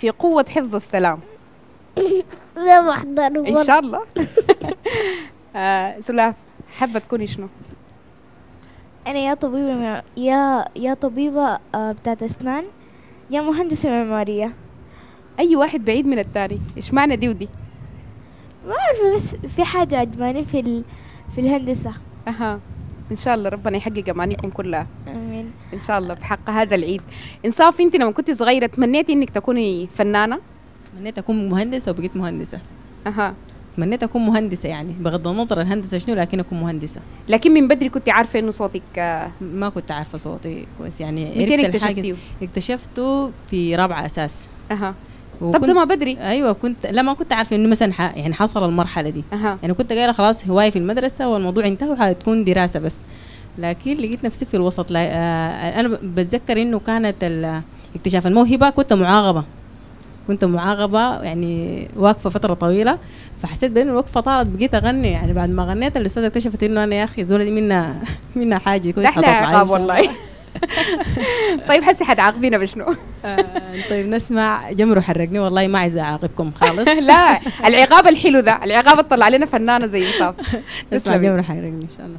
في قوه حفظ السلام. لا بحضر ان شاء الله. آه سلاف، حابه تكوني شنو؟ انا يا طبيبه يا يا طبيبه آه بتاعت اسنان، يا مهندسه معماريه. اي واحد بعيد من الثاني، ايش معنى دي ودي؟ ما اعرف بس في حاجه عجباني في ال... في الهندسه. اها ان شاء الله ربنا يحقق امانيكم كلها. امين ان شاء الله بحق هذا العيد. انصاف، انت لما كنت صغيره تمنيتي انك تكوني فنانه؟ تمنيت اكون مهندسه وبقيت مهندسه. اها. تمنيت اكون مهندسه يعني بغض النظر الهندسه شنو، لكن اكون مهندسه. لكن من بدري كنت عارفه انه صوتك؟ ما كنت عارفه صوتي كويس يعني. متى اكتشفتيه؟ اكتشفته في رابعه اساس. اها. طب ده ما بدري. ايوه كنت، لا ما كنت عارفه انه مثلا ح... يعني حصل المرحله دي. أها. يعني كنت قايله خلاص هوايه في المدرسه والموضوع انتهى وحتكون دراسه بس، لكن لقيت نفسي في الوسط. لا... آه... انا بتذكر انه كانت ال... اكتشاف الموهبه كنت معاقبه. كنت معاقبه يعني واقفه فتره طويله، فحسيت بان الوقفه طالت بقيت اغني يعني. بعد ما غنيت الاستاذه اكتشفت انه انا يا اخي الزوله دي منا منا حاجه كويس. احلى عقاب والله. طيب حسي حتعاقبينا بشنو؟ آه طيب نسمع جمرو حرقني. والله ما عايزه اعاقبكم خالص. لا العقاب الحلو ذا، العقاب تطلع لنا فنانه زي انصاف. نسمع جمرو حرقني ان شاء الله.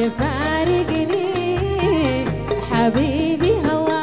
يفارقني حبيبي هواك.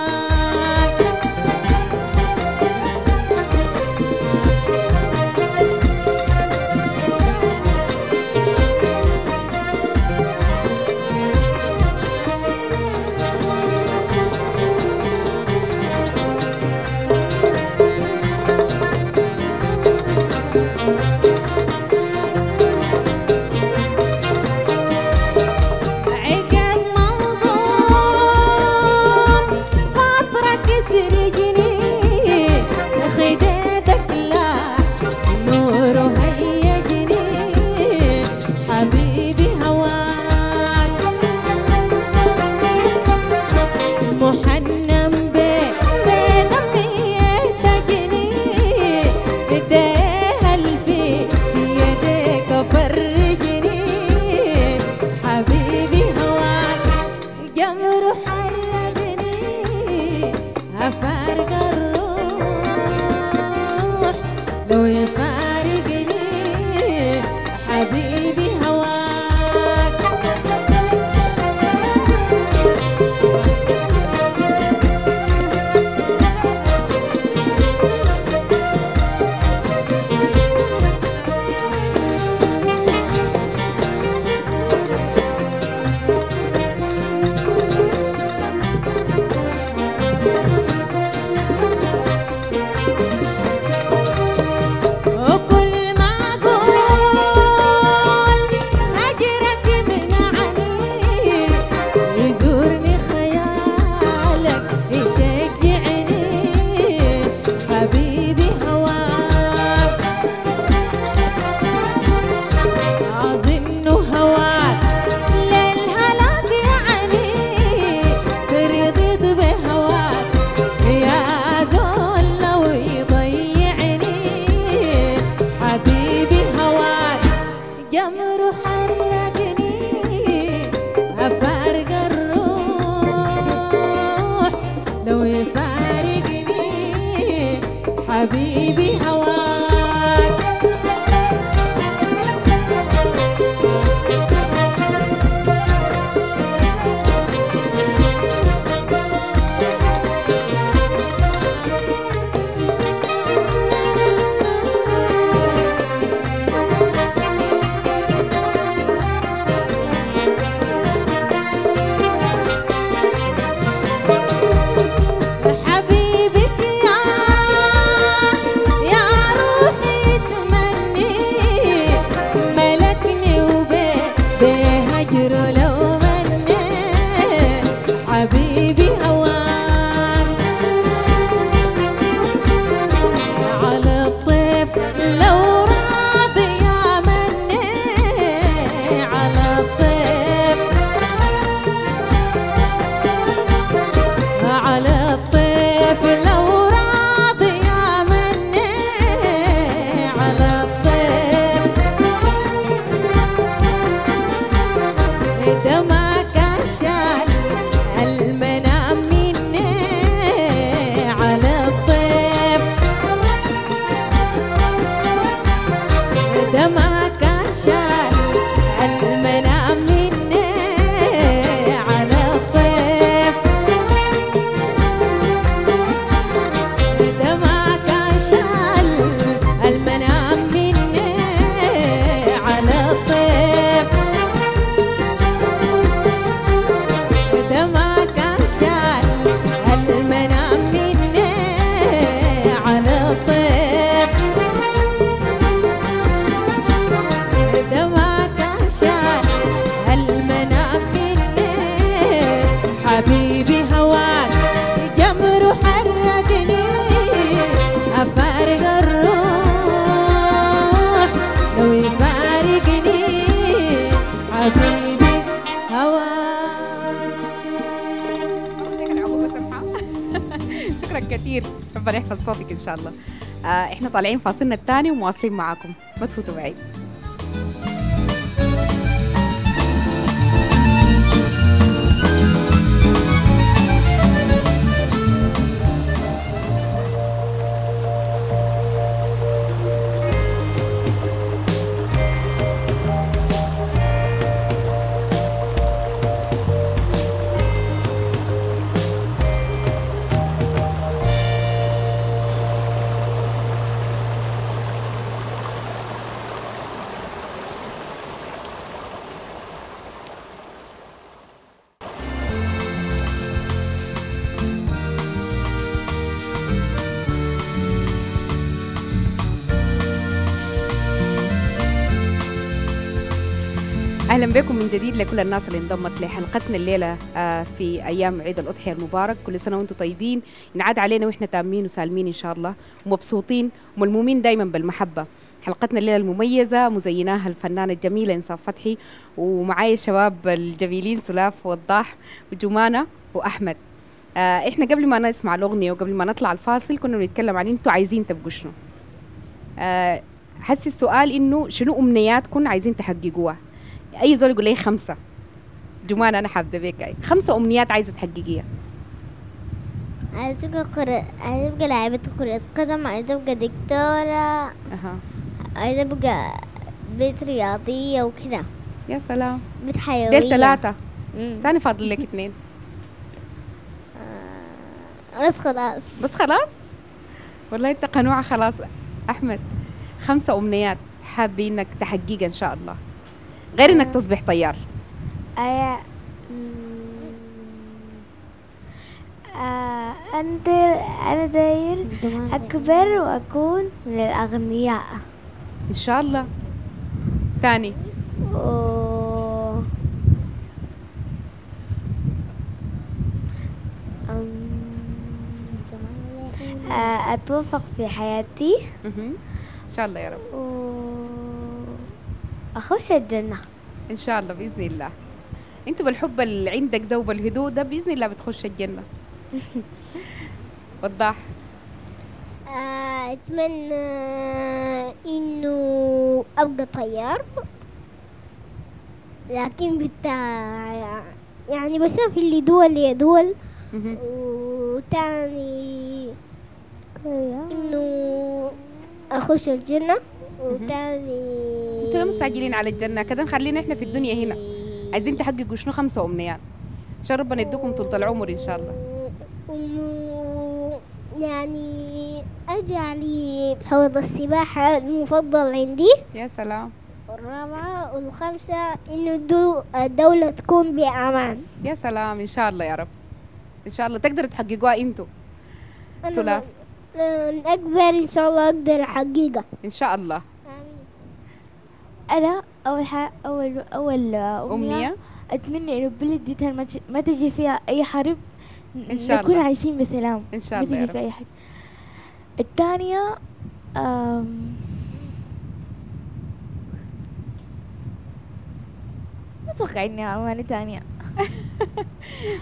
ربنا يحفظ صوتك ان شاء الله. آه احنا طالعين فاصلنا الثاني ومواصلين معاكم، ما تفوتوا بعيد. أهلا بكم من جديد لكل الناس اللي انضمت لحلقتنا الليلة في أيام عيد الأضحية المبارك. كل سنة وانتم طيبين، ينعاد علينا وإحنا تامين وسالمين إن شاء الله ومبسوطين وملمومين دايما بالمحبة. حلقتنا الليلة المميزة مزيناها الفنانة الجميلة إنصاف فتحي، ومعايا الشباب الجميلين سلاف ووضاح وجمانة وأحمد. إحنا قبل ما نسمع الأغنية وقبل ما نطلع الفاصل كنا بنتكلم عن أنتوا عايزين تبقوا شنو. حسي السؤال إنه شنو أمنياتكم عايزين تحققوها؟ اي زول يقول لي خمسه. جمان انا حابه بيك اي خمسه امنيات عايزه تحققيها. عايزه ابقى قر... عايزه ابقى لاعبه كره قدم، عايزه ابقى دكتوره، اها عايزه ابقى بيت رياضيه وكذا. يا سلام، بيت حيويه. دول ثلاثه، ثاني فاضل لك اثنين. آه... بس خلاص بس خلاص والله انت قنوعه خلاص. احمد، خمسه امنيات حابينك تحققها ان شاء الله غير انك تصبح طيار. ايا انت انا داير اكبر واكون من الاغنياء ان شاء الله. ثاني أو... اتوفق في حياتي ان شاء الله يا رب، أو... أخش الجنة إن شاء الله بإذن الله. أنت بالحب اللي عندك ده وبالهدوء ده بإذن الله بتخش الجنة. وضاح. أتمنى إنه أبقى طيار، لكن بتاع يعني بسافر اللي دول يا دول. وتاني إنه أخش الجنة. وتاني انتوا لو مستعجلين على الجنه كده، خلينا احنا في الدنيا هنا. عايزين تحققوا شنو؟ خمسه امنيات ان شاء ربنا يديكم طول العمر ان شاء الله. يعني اجعل حوض السباحه المفضل عندي. يا سلام. والرابعه والخامسه انه الدوله تكون بامان. يا سلام ان شاء الله يا رب، ان شاء الله تقدروا تحققوها انتوا. سلاف اكبر ان شاء الله اقدر احققها ان شاء الله. أنا أول حاجة أول أول أمنية أتمنى إنه بلدتها ما تجي فيها أي حرب، إن شاء الله نكون عايشين بسلام إن شاء الله. ما تجي فيها أي حاجة. الثانية ما أتوقع إني أمانة ثانية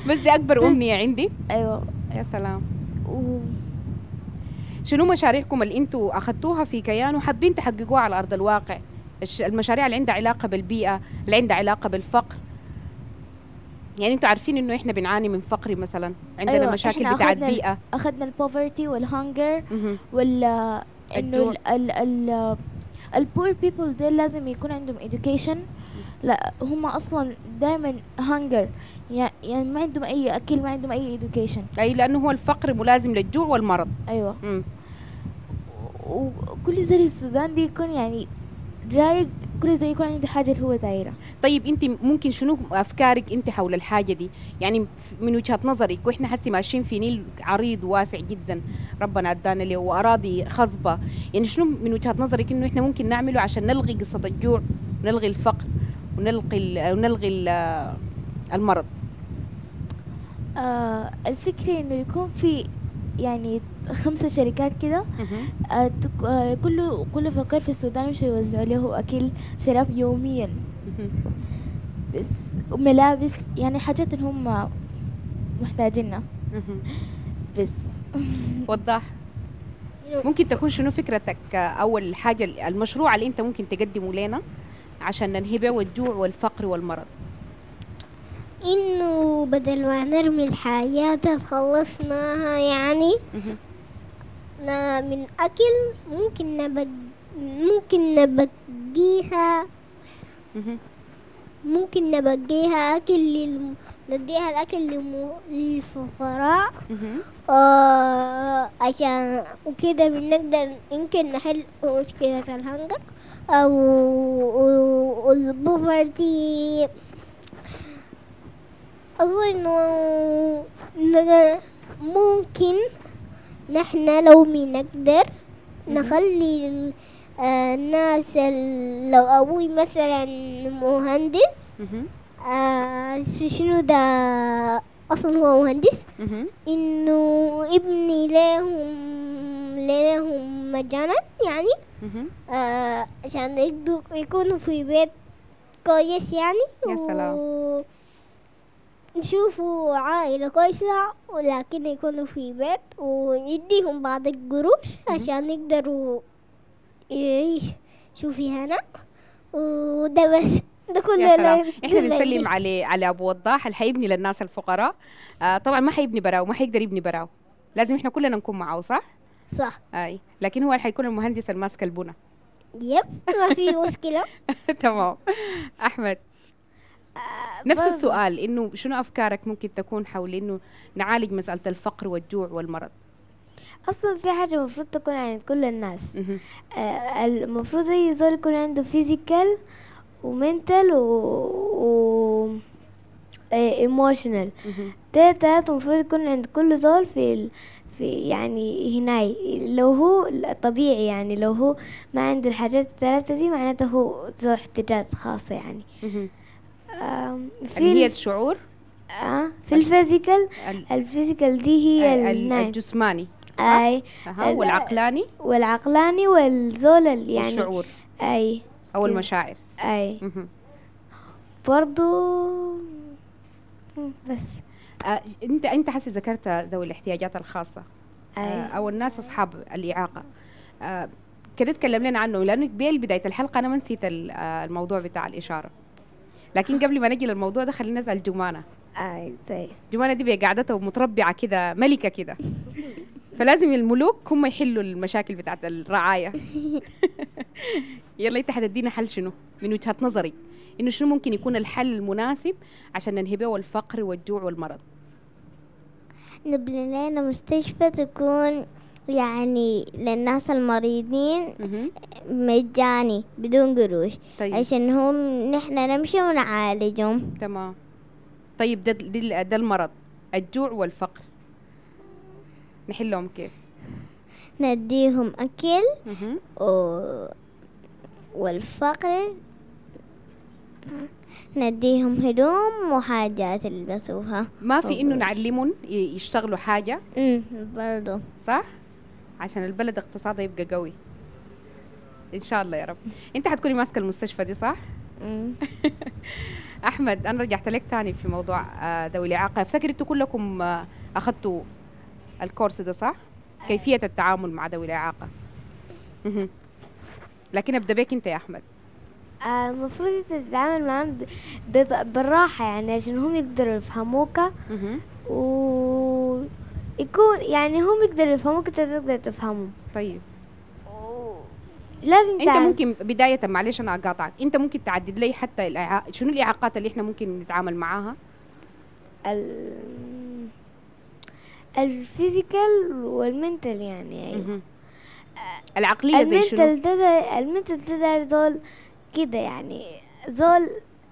بس دي أكبر أمنية عندي. أيوه يا سلام. و... شنو مشاريعكم اللي أنتم أخذتوها في كيان وحابين تحققوها على أرض الواقع؟ المشاريع اللي عندها علاقه بالبيئه، اللي عندها علاقه بالفقر. يعني انتم عارفين انه احنا بنعاني من فقر مثلا، عندنا أيوة مشاكل بتاعه بيئه. اخذنا البوفرتي والهانجر وال انه ال البور بيبل دول لازم يكون عندهم education. لا هم اصلا دائما هانجر، يعني ما عندهم اي اكل، ما عندهم اي education. اي لانه هو الفقر ملازم للجوع والمرض. ايوه. مم. وكل زي السودان دي يكون يعني رايق، كل زي يكون عنده حاجه اللي هو دايره. طيب انت ممكن شنو افكارك انت حول الحاجه دي؟ يعني من وجهه نظرك، واحنا هسه ماشيين في نيل عريض واسع جدا ربنا ادانا له، واراضي خصبه، يعني شنو من وجهه نظرك انه احنا ممكن نعمله عشان نلغي قصه الجوع ونلغي الفقر ونلغي ونلغي المرض؟ آه الفكره انه يكون في يعني خمسة شركات كده كله كل فقير في السودان مش يوزعوا له أكل شراب يوميا بس، وملابس، يعني حاجات هم محتاجينها بس. وضح ممكن تكون شنو فكرتك؟ أول حاجة المشروع اللي أنت ممكن تقدمه لنا عشان ننهبه والجوع والفقر والمرض؟ إنه بدل ما نرمي الحياة اللي خلصناها يعني من أكل ممكن نبق ممكن نبقيها ممكن نبقيها أكل لل نديها الأكل للفقراء عشان وكده بنقدر يمكن نحل مشكلة الهنجر أو البوفرتي. أظن إنه ممكن نحن لو ما نقدر نخلي الناس لو أبوي مثلا مهندس آه شنو ده أصلا هو مهندس إنه ابني لهم لهم مجانا يعني آه عشان يقدروا يكونوا في بيت كويس يعني يا سلام ونشوفوا عائلة كويسة ولكن يكونوا في بيت ويديهم بعض القروش عشان يقدروا يعيشوا في هناك وده بس ده كلنا احنا بنسلم عليه على ابو وضاح اللي حيبني للناس الفقراء آه طبعا ما حيبني براو ما حيقدر يبني براو لازم احنا كلنا نكون معه صح؟ صح اي لكن هو اللي حيكون المهندس الماسك البنا يب ما في مشكله تمام احمد آه نفس السؤال انه شنو افكارك ممكن تكون حول انه نعالج مساله الفقر والجوع والمرض اصلا في حاجه المفروض تكون عند كل الناس آه المفروض زي زول يكون عنده فيزيكال ومنتال و, و... ايموشنال ده تلاتة المفروض يكون عند كل زول في ال... في يعني هناي لو هو طبيعي يعني لو هو ما عنده الحاجات الثلاثة دي معناته هو ذو احتياجات خاصة يعني في اللي هي الشعور اه في الفيزيكال الفيزيكال دي هي الجسماني اي والعقلاني والعقلاني والزول يعني الشعور اي او المشاعر اي برضو بس آه، انت انت حسي ذكرت ذوي الاحتياجات الخاصه آه، او الناس اصحاب الاعاقه آه، كده تكلم لنا عنه لانه بدايه الحلقه انا ما نسيت الموضوع بتاع الاشاره لكن قبل ما نجي للموضوع ده خلينا نسال جمانه اي زي جمانه دي قاعدتها ومتربعه كده ملكه كده فلازم الملوك هم يحلوا المشاكل بتاعه الرعايه يلا انت حتدينا حل شنو من وجهه نظري انه شنو ممكن يكون الحل المناسب عشان ننهي به الفقر والجوع والمرض نبني لنا مستشفى تكون يعني للناس المريضين مجاني بدون قروش طيب. عشان هم نحن نمشي ونعالجهم تمام طيب ده ده, ده المرض الجوع والفقر نحلهم كيف نديهم اكل و... والفقر نديهم هدوم وحاجات يلبسوها ما في انه نعلمهم يشتغلوا حاجه امم برضه صح عشان البلد اقتصاده يبقى قوي ان شاء الله يا رب انت حتكوني ماسكه المستشفى دي صح امم احمد انا رجعت لك ثاني في موضوع ذوي الاعاقه افتكر انتوا كلكم اخذتوا الكورس ده صح كيفيه التعامل مع ذوي الاعاقه لكن ابدا بك انت يا احمد المفروض تتعامل معهم بالراحة يعني عشان هم يقدروا يفهموك ويكون يعني هم يقدروا يفهموك انت تقدر تفهمهم طيب لازم انت ممكن بداية معلش انا اقاطعك انت ممكن تعدد لي حتى الإعاق... شنو الاعاقات اللي احنا ممكن نتعامل معاها؟ ال... الفيزيكال والمنتال يعني ايوه العقلية زي شنو؟ المنتال ده دول كده يعني زول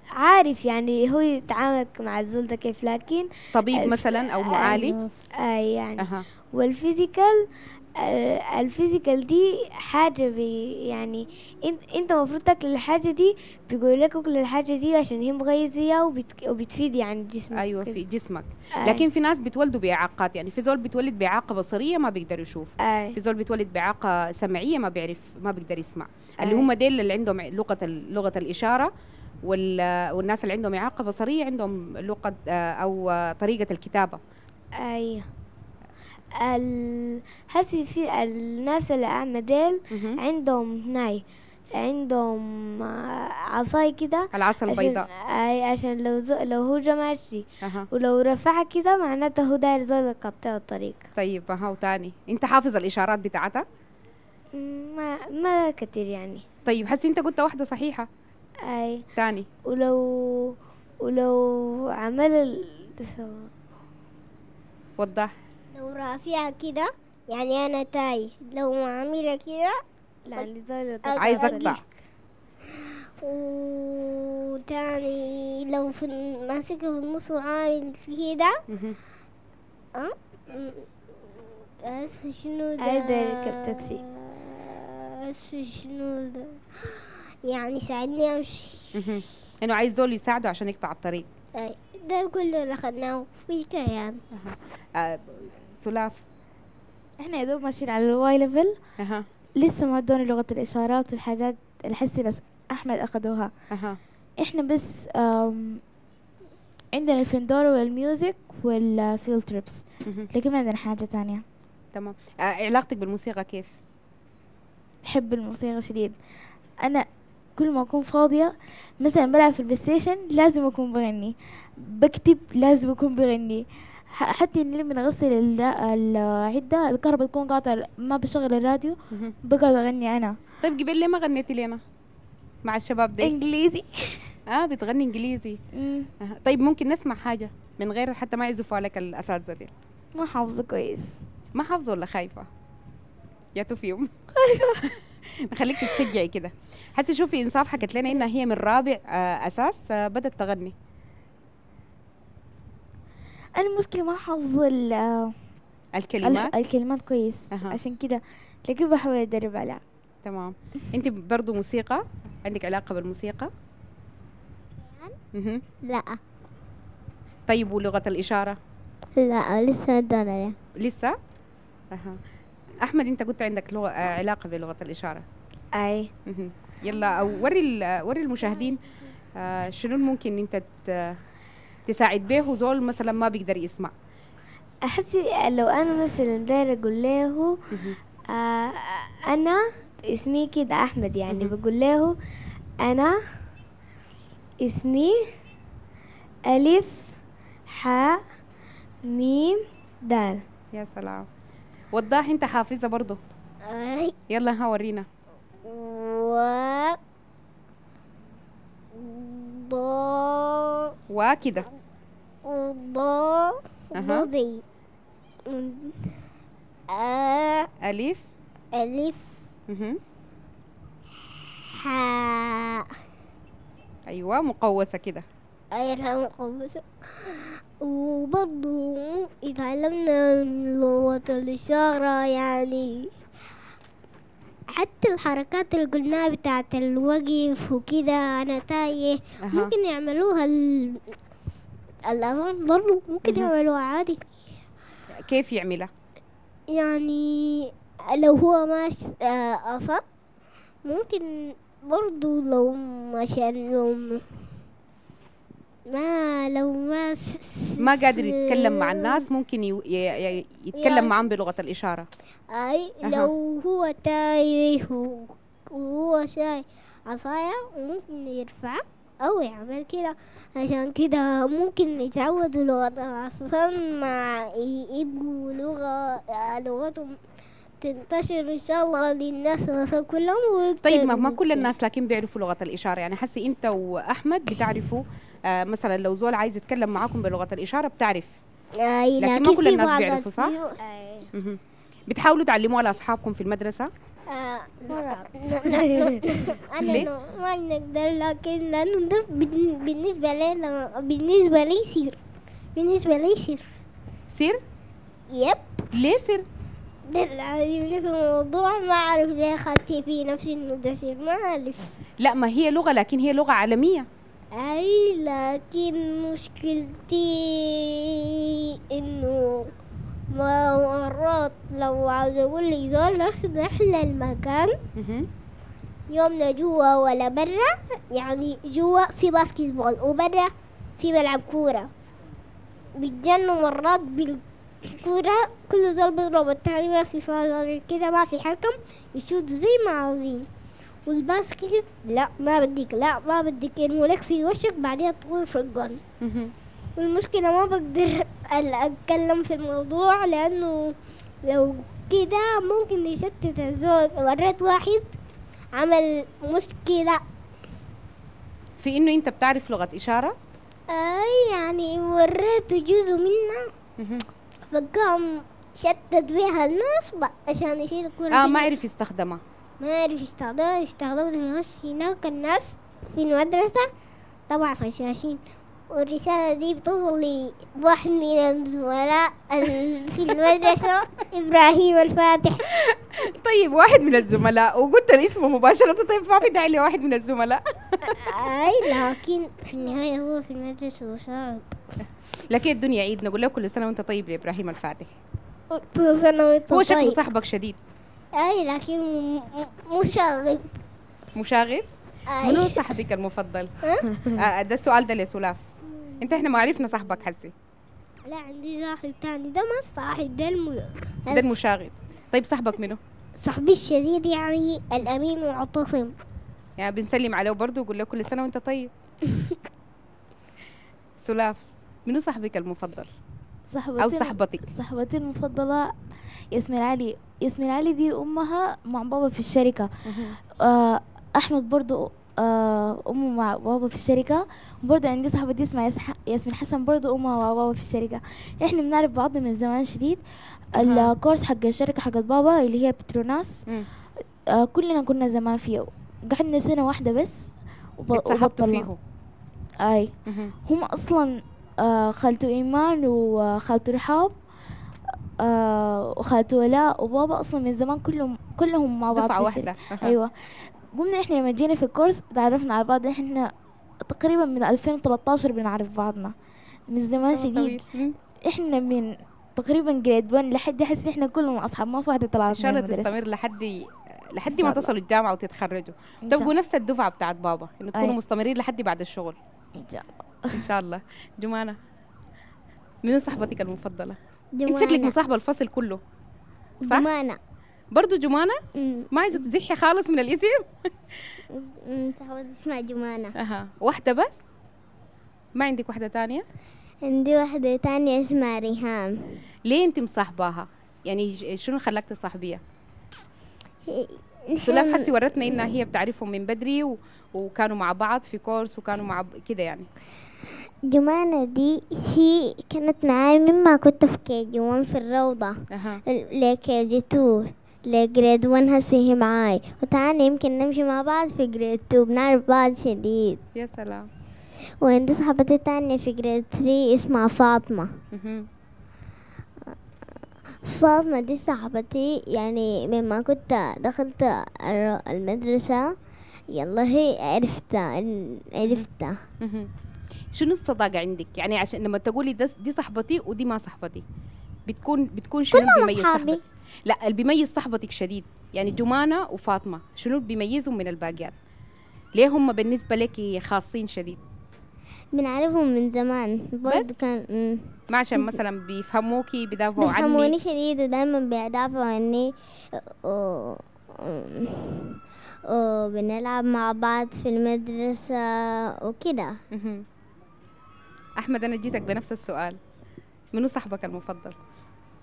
عارف يعني هو يتعامل مع الزول ده كيف لكن طبيب مثلا او معالج اي يعني أه. والفيزيكال الفيزيكال دي حاجه بي يعني انت المفروض تاكل الحاجه دي بيقول لك اكل الحاجه دي عشان هي مغذيه وبتفيد يعني جسمك ايوه في جسمك أي. لكن في ناس بيتولدوا باعاقات يعني في زول بيتولد باعاقه بصريه ما بيقدر يشوف أي. في زول بيتولد باعاقه سمعيه ما بيعرف ما بيقدر يسمع أي. اللي هم ديل اللي عندهم لغه لغه الاشاره والناس اللي عندهم اعاقه بصريه عندهم لغه او طريقه الكتابه ايوه ال هسي في الناس الأعمى ديل عندهم هناي عندهم عصاي كده العصا البيضاء اي عشان لو زو لو هو جماشي أه. ولو رفعها كده معناته هو داير زول يقطع الطريق طيب اها وتاني انت حافظ الاشارات بتاعتها؟ ما ما كتير يعني طيب هسي انت قلت واحدة صحيحة اي تاني ولو ولو عمل وضح لو رافعها كده يعني انا تايه لو ما عامله كده يعني عايز اقطع وتاني لو في ماسكه في النص وعامل كده اه شنو ده؟ قادر اركب تاكسي اعرفش شنو ده. يعني ساعدني امشي. انه عايز دول يساعده عشان يقطع الطريق. اي ده كل اللي اخدناه في كيان. أه. سلاف احنا يا دوب ماشيين على الواي ليفل. اها لسه ما ادوني لغه الاشارات والحاجات الحسي ناس احمد اخذوها. اها احنا بس عندنا الفندورة والميوزك والفيلد تريبس، لكن ما عندنا حاجه ثانيه. تمام. علاقتك بالموسيقى كيف؟ بحب الموسيقى شديد. انا كل ما اكون فاضيه مثلا بلعب في البلاي ستيشن لازم اكون بغني، بكتب لازم اكون بغني، حتى اني لما اغسل العده الكهرباء تكون قاطعه ما بشغل الراديو بقعد اغني انا. طيب قبل ليه ما غنيتي لينا مع الشباب ده؟ انجليزي. اه بتغني انجليزي. امم آه. طيب ممكن نسمع حاجه من غير حتى ما يعزفوا لك الاساتذه دي؟ ما حافظه كويس. ما حافظه ولا خايفه؟ يا تو فيهم. نخليك تتشجعي كده. حسي شوفي انصاف حكت لنا انها هي من رابع آه اساس آه بدت تغني. المشكله ما حافظه الكلمات الكلمات كويس. أه. عشان كده لكن بحاول ادرب عليها. تمام. انت برضو موسيقى عندك علاقه بالموسيقى؟ لا. طيب ولغه الاشاره؟ لا لسه دانا لسه. اها احمد انت قلت عندك لغة علاقه بلغه الاشاره. اي. يلا وري وري المشاهدين آه شنو ممكن انت تساعد به زول مثلا ما بيقدر يسمع. احس لو انا مثلا دايره اقول له آه انا اسمي كده احمد، يعني بقول له انا اسمي ألف حاء ميم دال. يا سلام. وضاح انت حافظة برضو. يلا ها ورينا. و ض وكده ض ضي ألف ألف حاء. ايوه مقوسه كده. ايوه مقوسه. وبرضه اتعلمنا لغه الاشاره، يعني حتى الحركات اللي قلناها بتاعت الوقف وكده انا تايه. أه. ممكن يعملوها ال... الاظن برضه ممكن. أه. يعملوها عادي. كيف يعملها؟ يعني لو هو ماشي اصلا ممكن برضو لو عشان يوم ما لو ما ما قادر يتكلم مع الناس ممكن يتكلم معهم بلغة الإشارة. أي لو هو تايه وهو شاي عصاية ممكن يرفع أو يعمل كده، عشان كده ممكن يتعودوا لغة العصاية مع يبقوا لغة لغتهم تنتشر ان شاء الله للناس كلهم. طيب ما كل الناس لكن بيعرفوا لغه الاشاره، يعني حسي انت واحمد بتعرفوا آه مثلا لو زول عايز يتكلم معاكم بلغه الاشاره بتعرف. اي لكن, لكن ما كل الناس بيعرفوا صح؟ اي. بتحاولوا تعلموها لاصحابكم في المدرسه؟ آه انا ما نقدر، لكن لانه ده بالنسبه لي بالنسبه لي سير بالنسبه لي سير سير؟ يب. ليه سير؟ دلعني في الموضوع ما اعرف ليه خدتي في نفسي انه ده شيء ما اعرف. لا ما هي لغه لكن هي لغه عالميه. اي لكن مشكلتي انه مرات لو عاوز اقول لك زول نفس احلى المكان يومنا جوا ولا برا، يعني جوا في باسكت بول وبرا في ملعب كوره، بيتجنوا مرات بال كورة كل زول بيضرب التاني ما في فاول كده ما في حكم يشوت زي ما عاوزين. والباسكت لا ما بديك لا ما بديك المولك في وشك بعدها تطول في الجون. والمشكلة ما بقدر أتكلم في الموضوع لأنه لو كده ممكن يشتت الزول. مرات واحد عمل مشكلة في إنه أنت بتعرف لغة إشارة؟ أي يعني وريته جزء منها فقام شتت بها الناس عشان يشيل الكورة. اه ما عرف يستخدمها. ما عرف يستخدمها. استخدمتها هناك الناس في المدرسة طبعا خشاشين والرسالة دي بتوصل لواحد من الزملاء في المدرسة إبراهيم الفاتح. طيب واحد من الزملاء وقلت اسمه مباشرة، طيب ما في داعي لواحد من الزملاء. أي لكن في النهاية هو في المدرسة وصعب. لكن الدنيا عيد، نقول له كل سنة وأنت طيب لإبراهيم الفاتح. كل سنة وأنت طيب. هو شكله صاحبك شديد. أي لكن مشاغب. مشاغب؟ منو أيه. صاحبك المفضل؟ أه؟ ده السؤال ده لسلاف، انت احنا ما عرفنا صاحبك حسي. لا عندي صاحب تاني، ده ما الصاحب، ده الم... ده المشاغب. طيب صاحبك منو؟ صاحبي الشديد يعني الامين معتصم، يعني بنسلم عليه برضه وقول له كل سنه وانت طيب. سلاف منو صاحبك المفضل؟ صاحبتي او صاحبتك؟ صاحبتي المفضله ياسمين علي. ياسمين علي دي امها مع بابا في الشركه. آه احمد برضو امه مع بابا في الشركه، وبرضه عندي صاحبتي اسمها ياسمين حسن برضه امها مع بابا في الشركه. احنا بنعرف بعض من زمان شديد. الكورس حق الشركه حق بابا اللي هي بتروناس آه كلنا كنا زمان فيه، قعدنا سنه واحده بس وبطلنا فيه. اي هم اصلا آه خالته ايمان وخالته رحاب آه وخالته ولاء وبابا اصلا من زمان كلهم كلهم مع بعض دفعه واحده. ايوه قمنا احنا لما جينا في الكورس تعرفنا على بعض. احنا تقريبا من ألفين وثلاثة عشر بنعرف بعضنا من زمان شديد. احنا من تقريبا جريد واحد لحد احس احنا كلنا اصحاب، ما في واحده طلعت. ان شاء الله تستمر لحد لحد ما تصلوا الجامعه وتتخرجوا، تبقوا نفس الدفعه بتاعت بابا، انه تكونوا مستمرين لحد بعد الشغل ان شاء الله. ان شاء الله. جمانه من صاحبتك المفضله؟ جمانة. انت شكلك مصاحبه الفصل كله صح؟ جمانه برضه. جمانة؟ ما عايزة تزحي خالص من الاسم؟ صاحبتي اسمها جمانة. اها واحدة بس؟ ما عندك واحدة تانية؟ عندي واحدة تانية اسمها ريهام. ليه انت مصاحباها؟ يعني شنو خلاك تصاحبيها؟ سلاف حسي ورتنا انها هي بتعرفهم من بدري و... وكانوا مع بعض في كورس وكانوا مع ب... كده يعني. جمانة دي هي كانت معاي مما كنت في كيجي واحد في الروضة. اها لكيجي اتنين لجريد واحد هسه هي معاي، وتاني يمكن نمشي مع بعض في جريد اتنين، بنعرف بعض شديد. يا سلام. وعندي صاحبتي التانية في جريد تلاتة اسمها فاطمة. فاطمة دي صاحبتي يعني مما كنت دخلت المدرسة يلا هي عرفتها عرفتها. شنو الصداقة عندك؟ يعني عشان لما تقولي دي صاحبتي ودي ما صاحبتي بتكون بتكون شنو بيميز صاحبتك؟ لا اللي بيميز صاحبتك شديد، يعني جمانة وفاطمة شنو بيميزهم من الباقيات؟ ليه هم بالنسبة لك خاصين شديد؟ بنعرفهم من زمان برضه كان ما عشان مثلا بيفهموكي بيدافعوا عني بيفهموني شديد ودايما بيدافعوا عني و... وبنلعب مع بعض في المدرسة وكده. أحمد أنا جيتك بنفس السؤال، منو صاحبك المفضل؟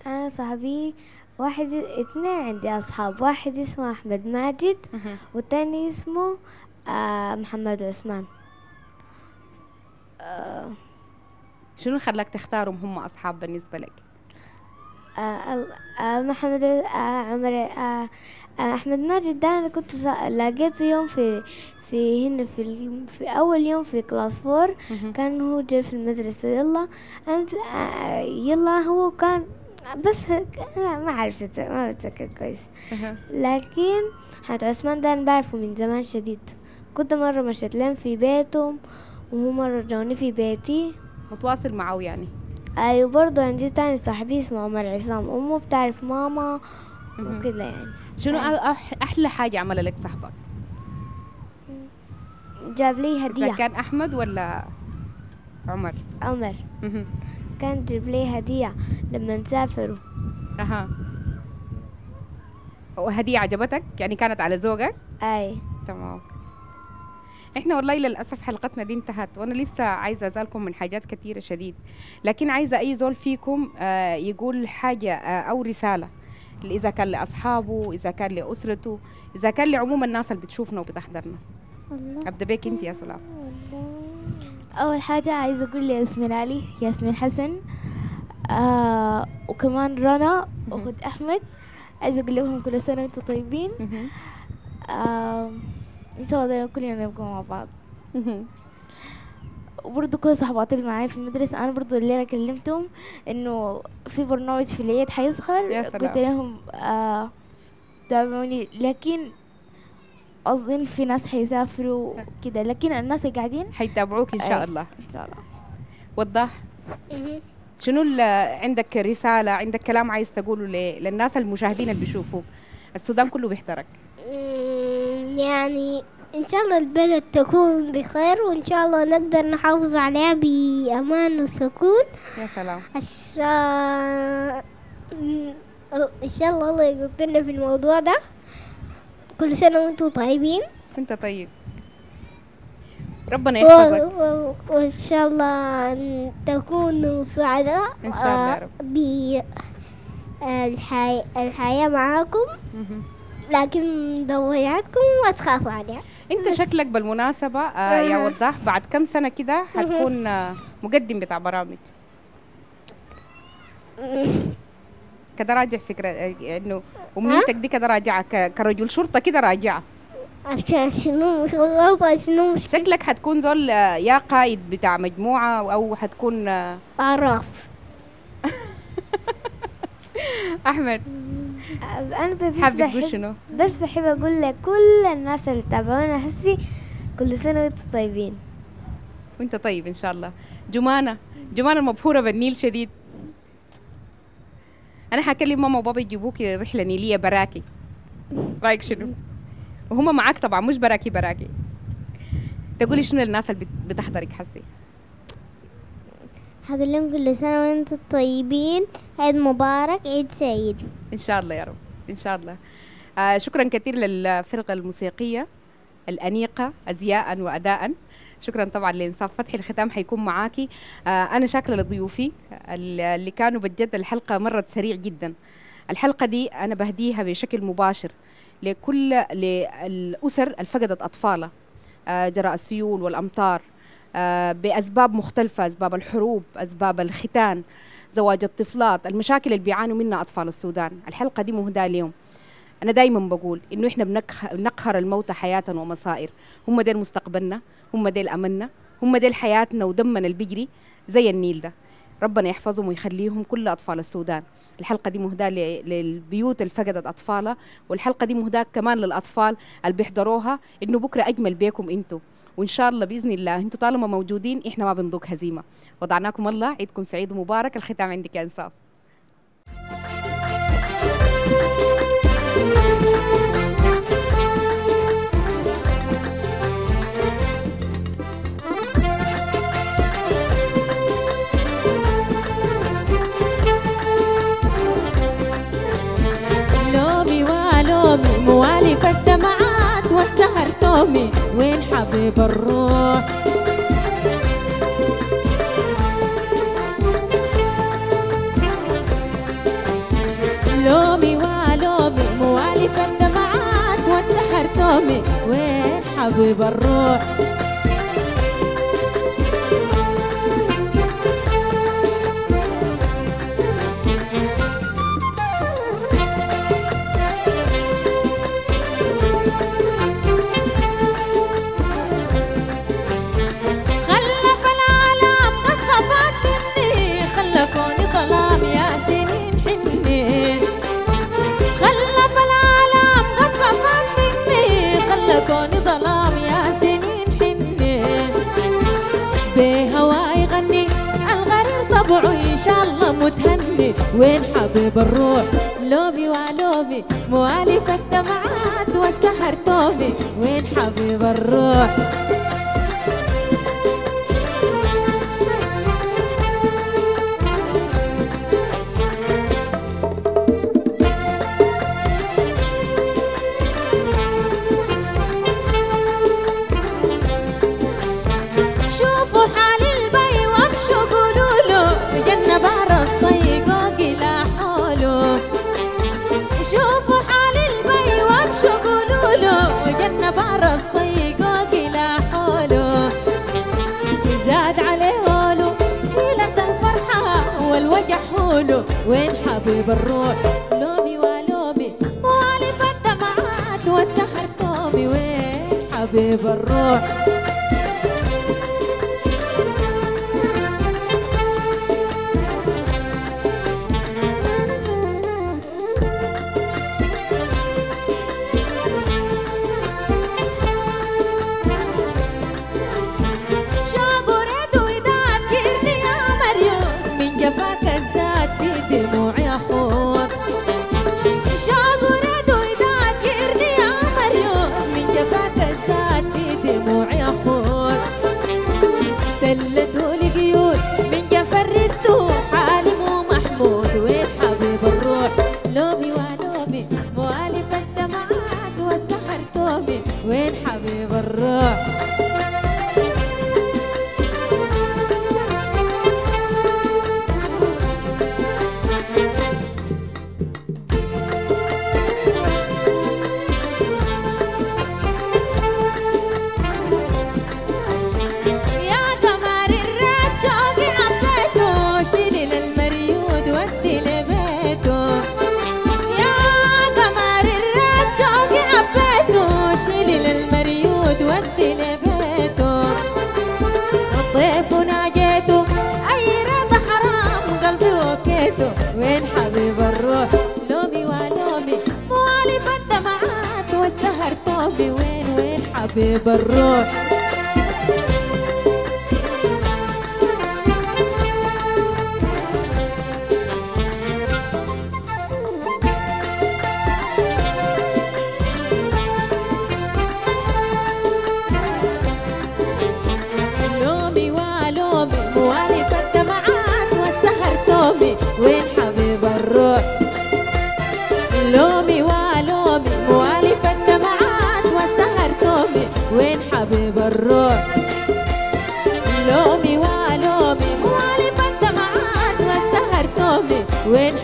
أنا صاحبي واحد اثنين عندي أصحاب، واحد اسمه أحمد ماجد والتاني اسمه آه محمد عثمان. آه شنو خلاك تختارهم هم أصحاب بالنسبة لك؟ آه آه محمد آه عمر آه آه أحمد ماجد ده أنا كنت لقيته يوم في في هنا في, في أول يوم في كلاس فور كان هو جاي في المدرسة. يلا أنت آه يلا هو كان بس ما عرفت ما بتذكر كويس. لكن حمد عثمان ده أنا بعرفه من زمان شديد، كنت مرة مشيت لهم في بيتهم وهو مرة جاوني في بيتي، متواصل معه يعني. أيوة. برضه عندي تاني صاحبي اسمه عمر عصام، أمه بتعرف ماما وكده يعني. شنو أحلى حاجة عملها لك صاحبك؟ جاب لي هدية. كان أحمد ولا عمر؟ عمر. كان جاب لي هدية لما نسافروا. أها. وهدية عجبتك؟ يعني كانت على ذوقك؟ أي. تمام. احنا والله للاسف حلقتنا دي انتهت، وانا لسه عايزه ازالكم من حاجات كثيره شديد، لكن عايزه اي زول فيكم آه يقول حاجه آه او رساله، اذا كان لاصحابه، اذا كان لاسرته، اذا كان لعموم الناس اللي بتشوفنا وبتحضرنا. ابدا بيك انت يا سلام. اول حاجه عايزه اقول لياسمين علي، ياسمين حسن آه وكمان رنا واخت احمد، عايزه اقول لهم كل سنه وانتم طيبين. آه ان شاء الله كلنا نبقى مع بعض. وبرضه كل صحباتي اللي معايا في المدرسه انا برضه الليله كلمتهم انه في برنامج في العيد حيظهر، قلت لهم آه تابعوني، لكن اظن في ناس حيسافروا كده، لكن الناس اللي قاعدين حيتابعوك ان شاء الله. ان شاء الله. وضح شنو اللي عندك، رساله عندك، كلام عايز تقوله للناس المشاهدين اللي بيشوفوك؟ السودان كله بيحترق. يعني ان شاء الله البلد تكون بخير، وان شاء الله نقدر نحافظ عليها بامان وسكون. يا سلام. عشان ان شاء الله الله يقدرنا في الموضوع ده. كل سنه وانتم طيبين. انت طيب، ربنا يحفظك، وان شاء الله تكونوا سعداء ان شاء الله يا رب بالحياه الحياه معاكم، لكن ضويعتكم ما تخافوا عليها. انت شكلك بالمناسبه آه يا وضاح بعد كم سنه كده هتكون آه مقدم بتاع برامج كده، راجع فكره انه امنيتك دي كده راجعه كرجل شرطه كده راجعه. عشان شنو غلطه شنو مشكلة. شكلك حتكون زول يا قائد بتاع مجموعه او حتكون عراف. احمد انا بس بحب شنو؟ بس بحب اقول لكل الناس اللي تابعونا هسي كل سنه وانتم طيبين. وانت طيب ان شاء الله. جمانه جمانه المبهوره بالنيل شديد. انا حكلم ماما وبابا يجيبوكي رحله نيليه براكي، رايك شنو؟ وهم معاك طبعا، مش براكي براكي. تقولي شنو للناس اللي بتحضرك حسي؟ هقول لهم كل سنه وانتم طيبين، عيد مبارك، عيد سعيد ان شاء الله يا رب. ان شاء الله. آه شكرا كثير للفرقه الموسيقيه الانيقه ازياء واداء. شكرا طبعا لإنصاف فتحي. الختام حيكون معاكي. آه انا شاكره لضيوفي اللي كانوا بجد، الحلقه مرت سريع جدا. الحلقه دي انا بهديها بشكل مباشر لكل للاسر الفقدت اطفالها آه جراء السيول والامطار، آه باسباب مختلفه، اسباب الحروب، اسباب الختان، زواج الطفلات، المشاكل اللي بيعانوا منها اطفال السودان. الحلقه دي مهداه ليهم. أنا دايماً بقول إنه إحنا بنقهر الموتى حياة ومصائر، هم ديل مستقبلنا، هم ديل أملنا، هم ديل حياتنا ودمنا اللي بيجري زي النيل ده. ربنا يحفظهم ويخليهم كل أطفال السودان. الحلقة دي مهداة للبيوت اللي فقدت أطفالها، والحلقة دي مهداة كمان للأطفال اللي بيحضروها إنه بكرة أجمل بيكم أنتوا، وإن شاء الله بإذن الله أنتوا طالما موجودين إحنا ما بنذوق هزيمة. وضعناكم الله، عيدكم سعيد ومبارك. الختام عندك يا إنصاف. موالف الدمعات والسهر تومي وين حبيب الروح، لومي ولومي موالف الدمعات والسهر تومي وين حبيب الروح، كوني ظلام يا سنين حني بهواه يغني الغرير طبعه ان شاء الله متهني وين حبيب الروح، لومي وعلومي موالف الدمعات والسحر تومي وين حبيب الروح، برا الصيقوق لا حوله زاد عليه هوله ليلة الفرحة والوجع حوله وين حبيب الروح، لومي ولومي موالف الدمعات والسحر تومي وين حبيب الروح. وين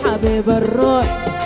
حبيب الروح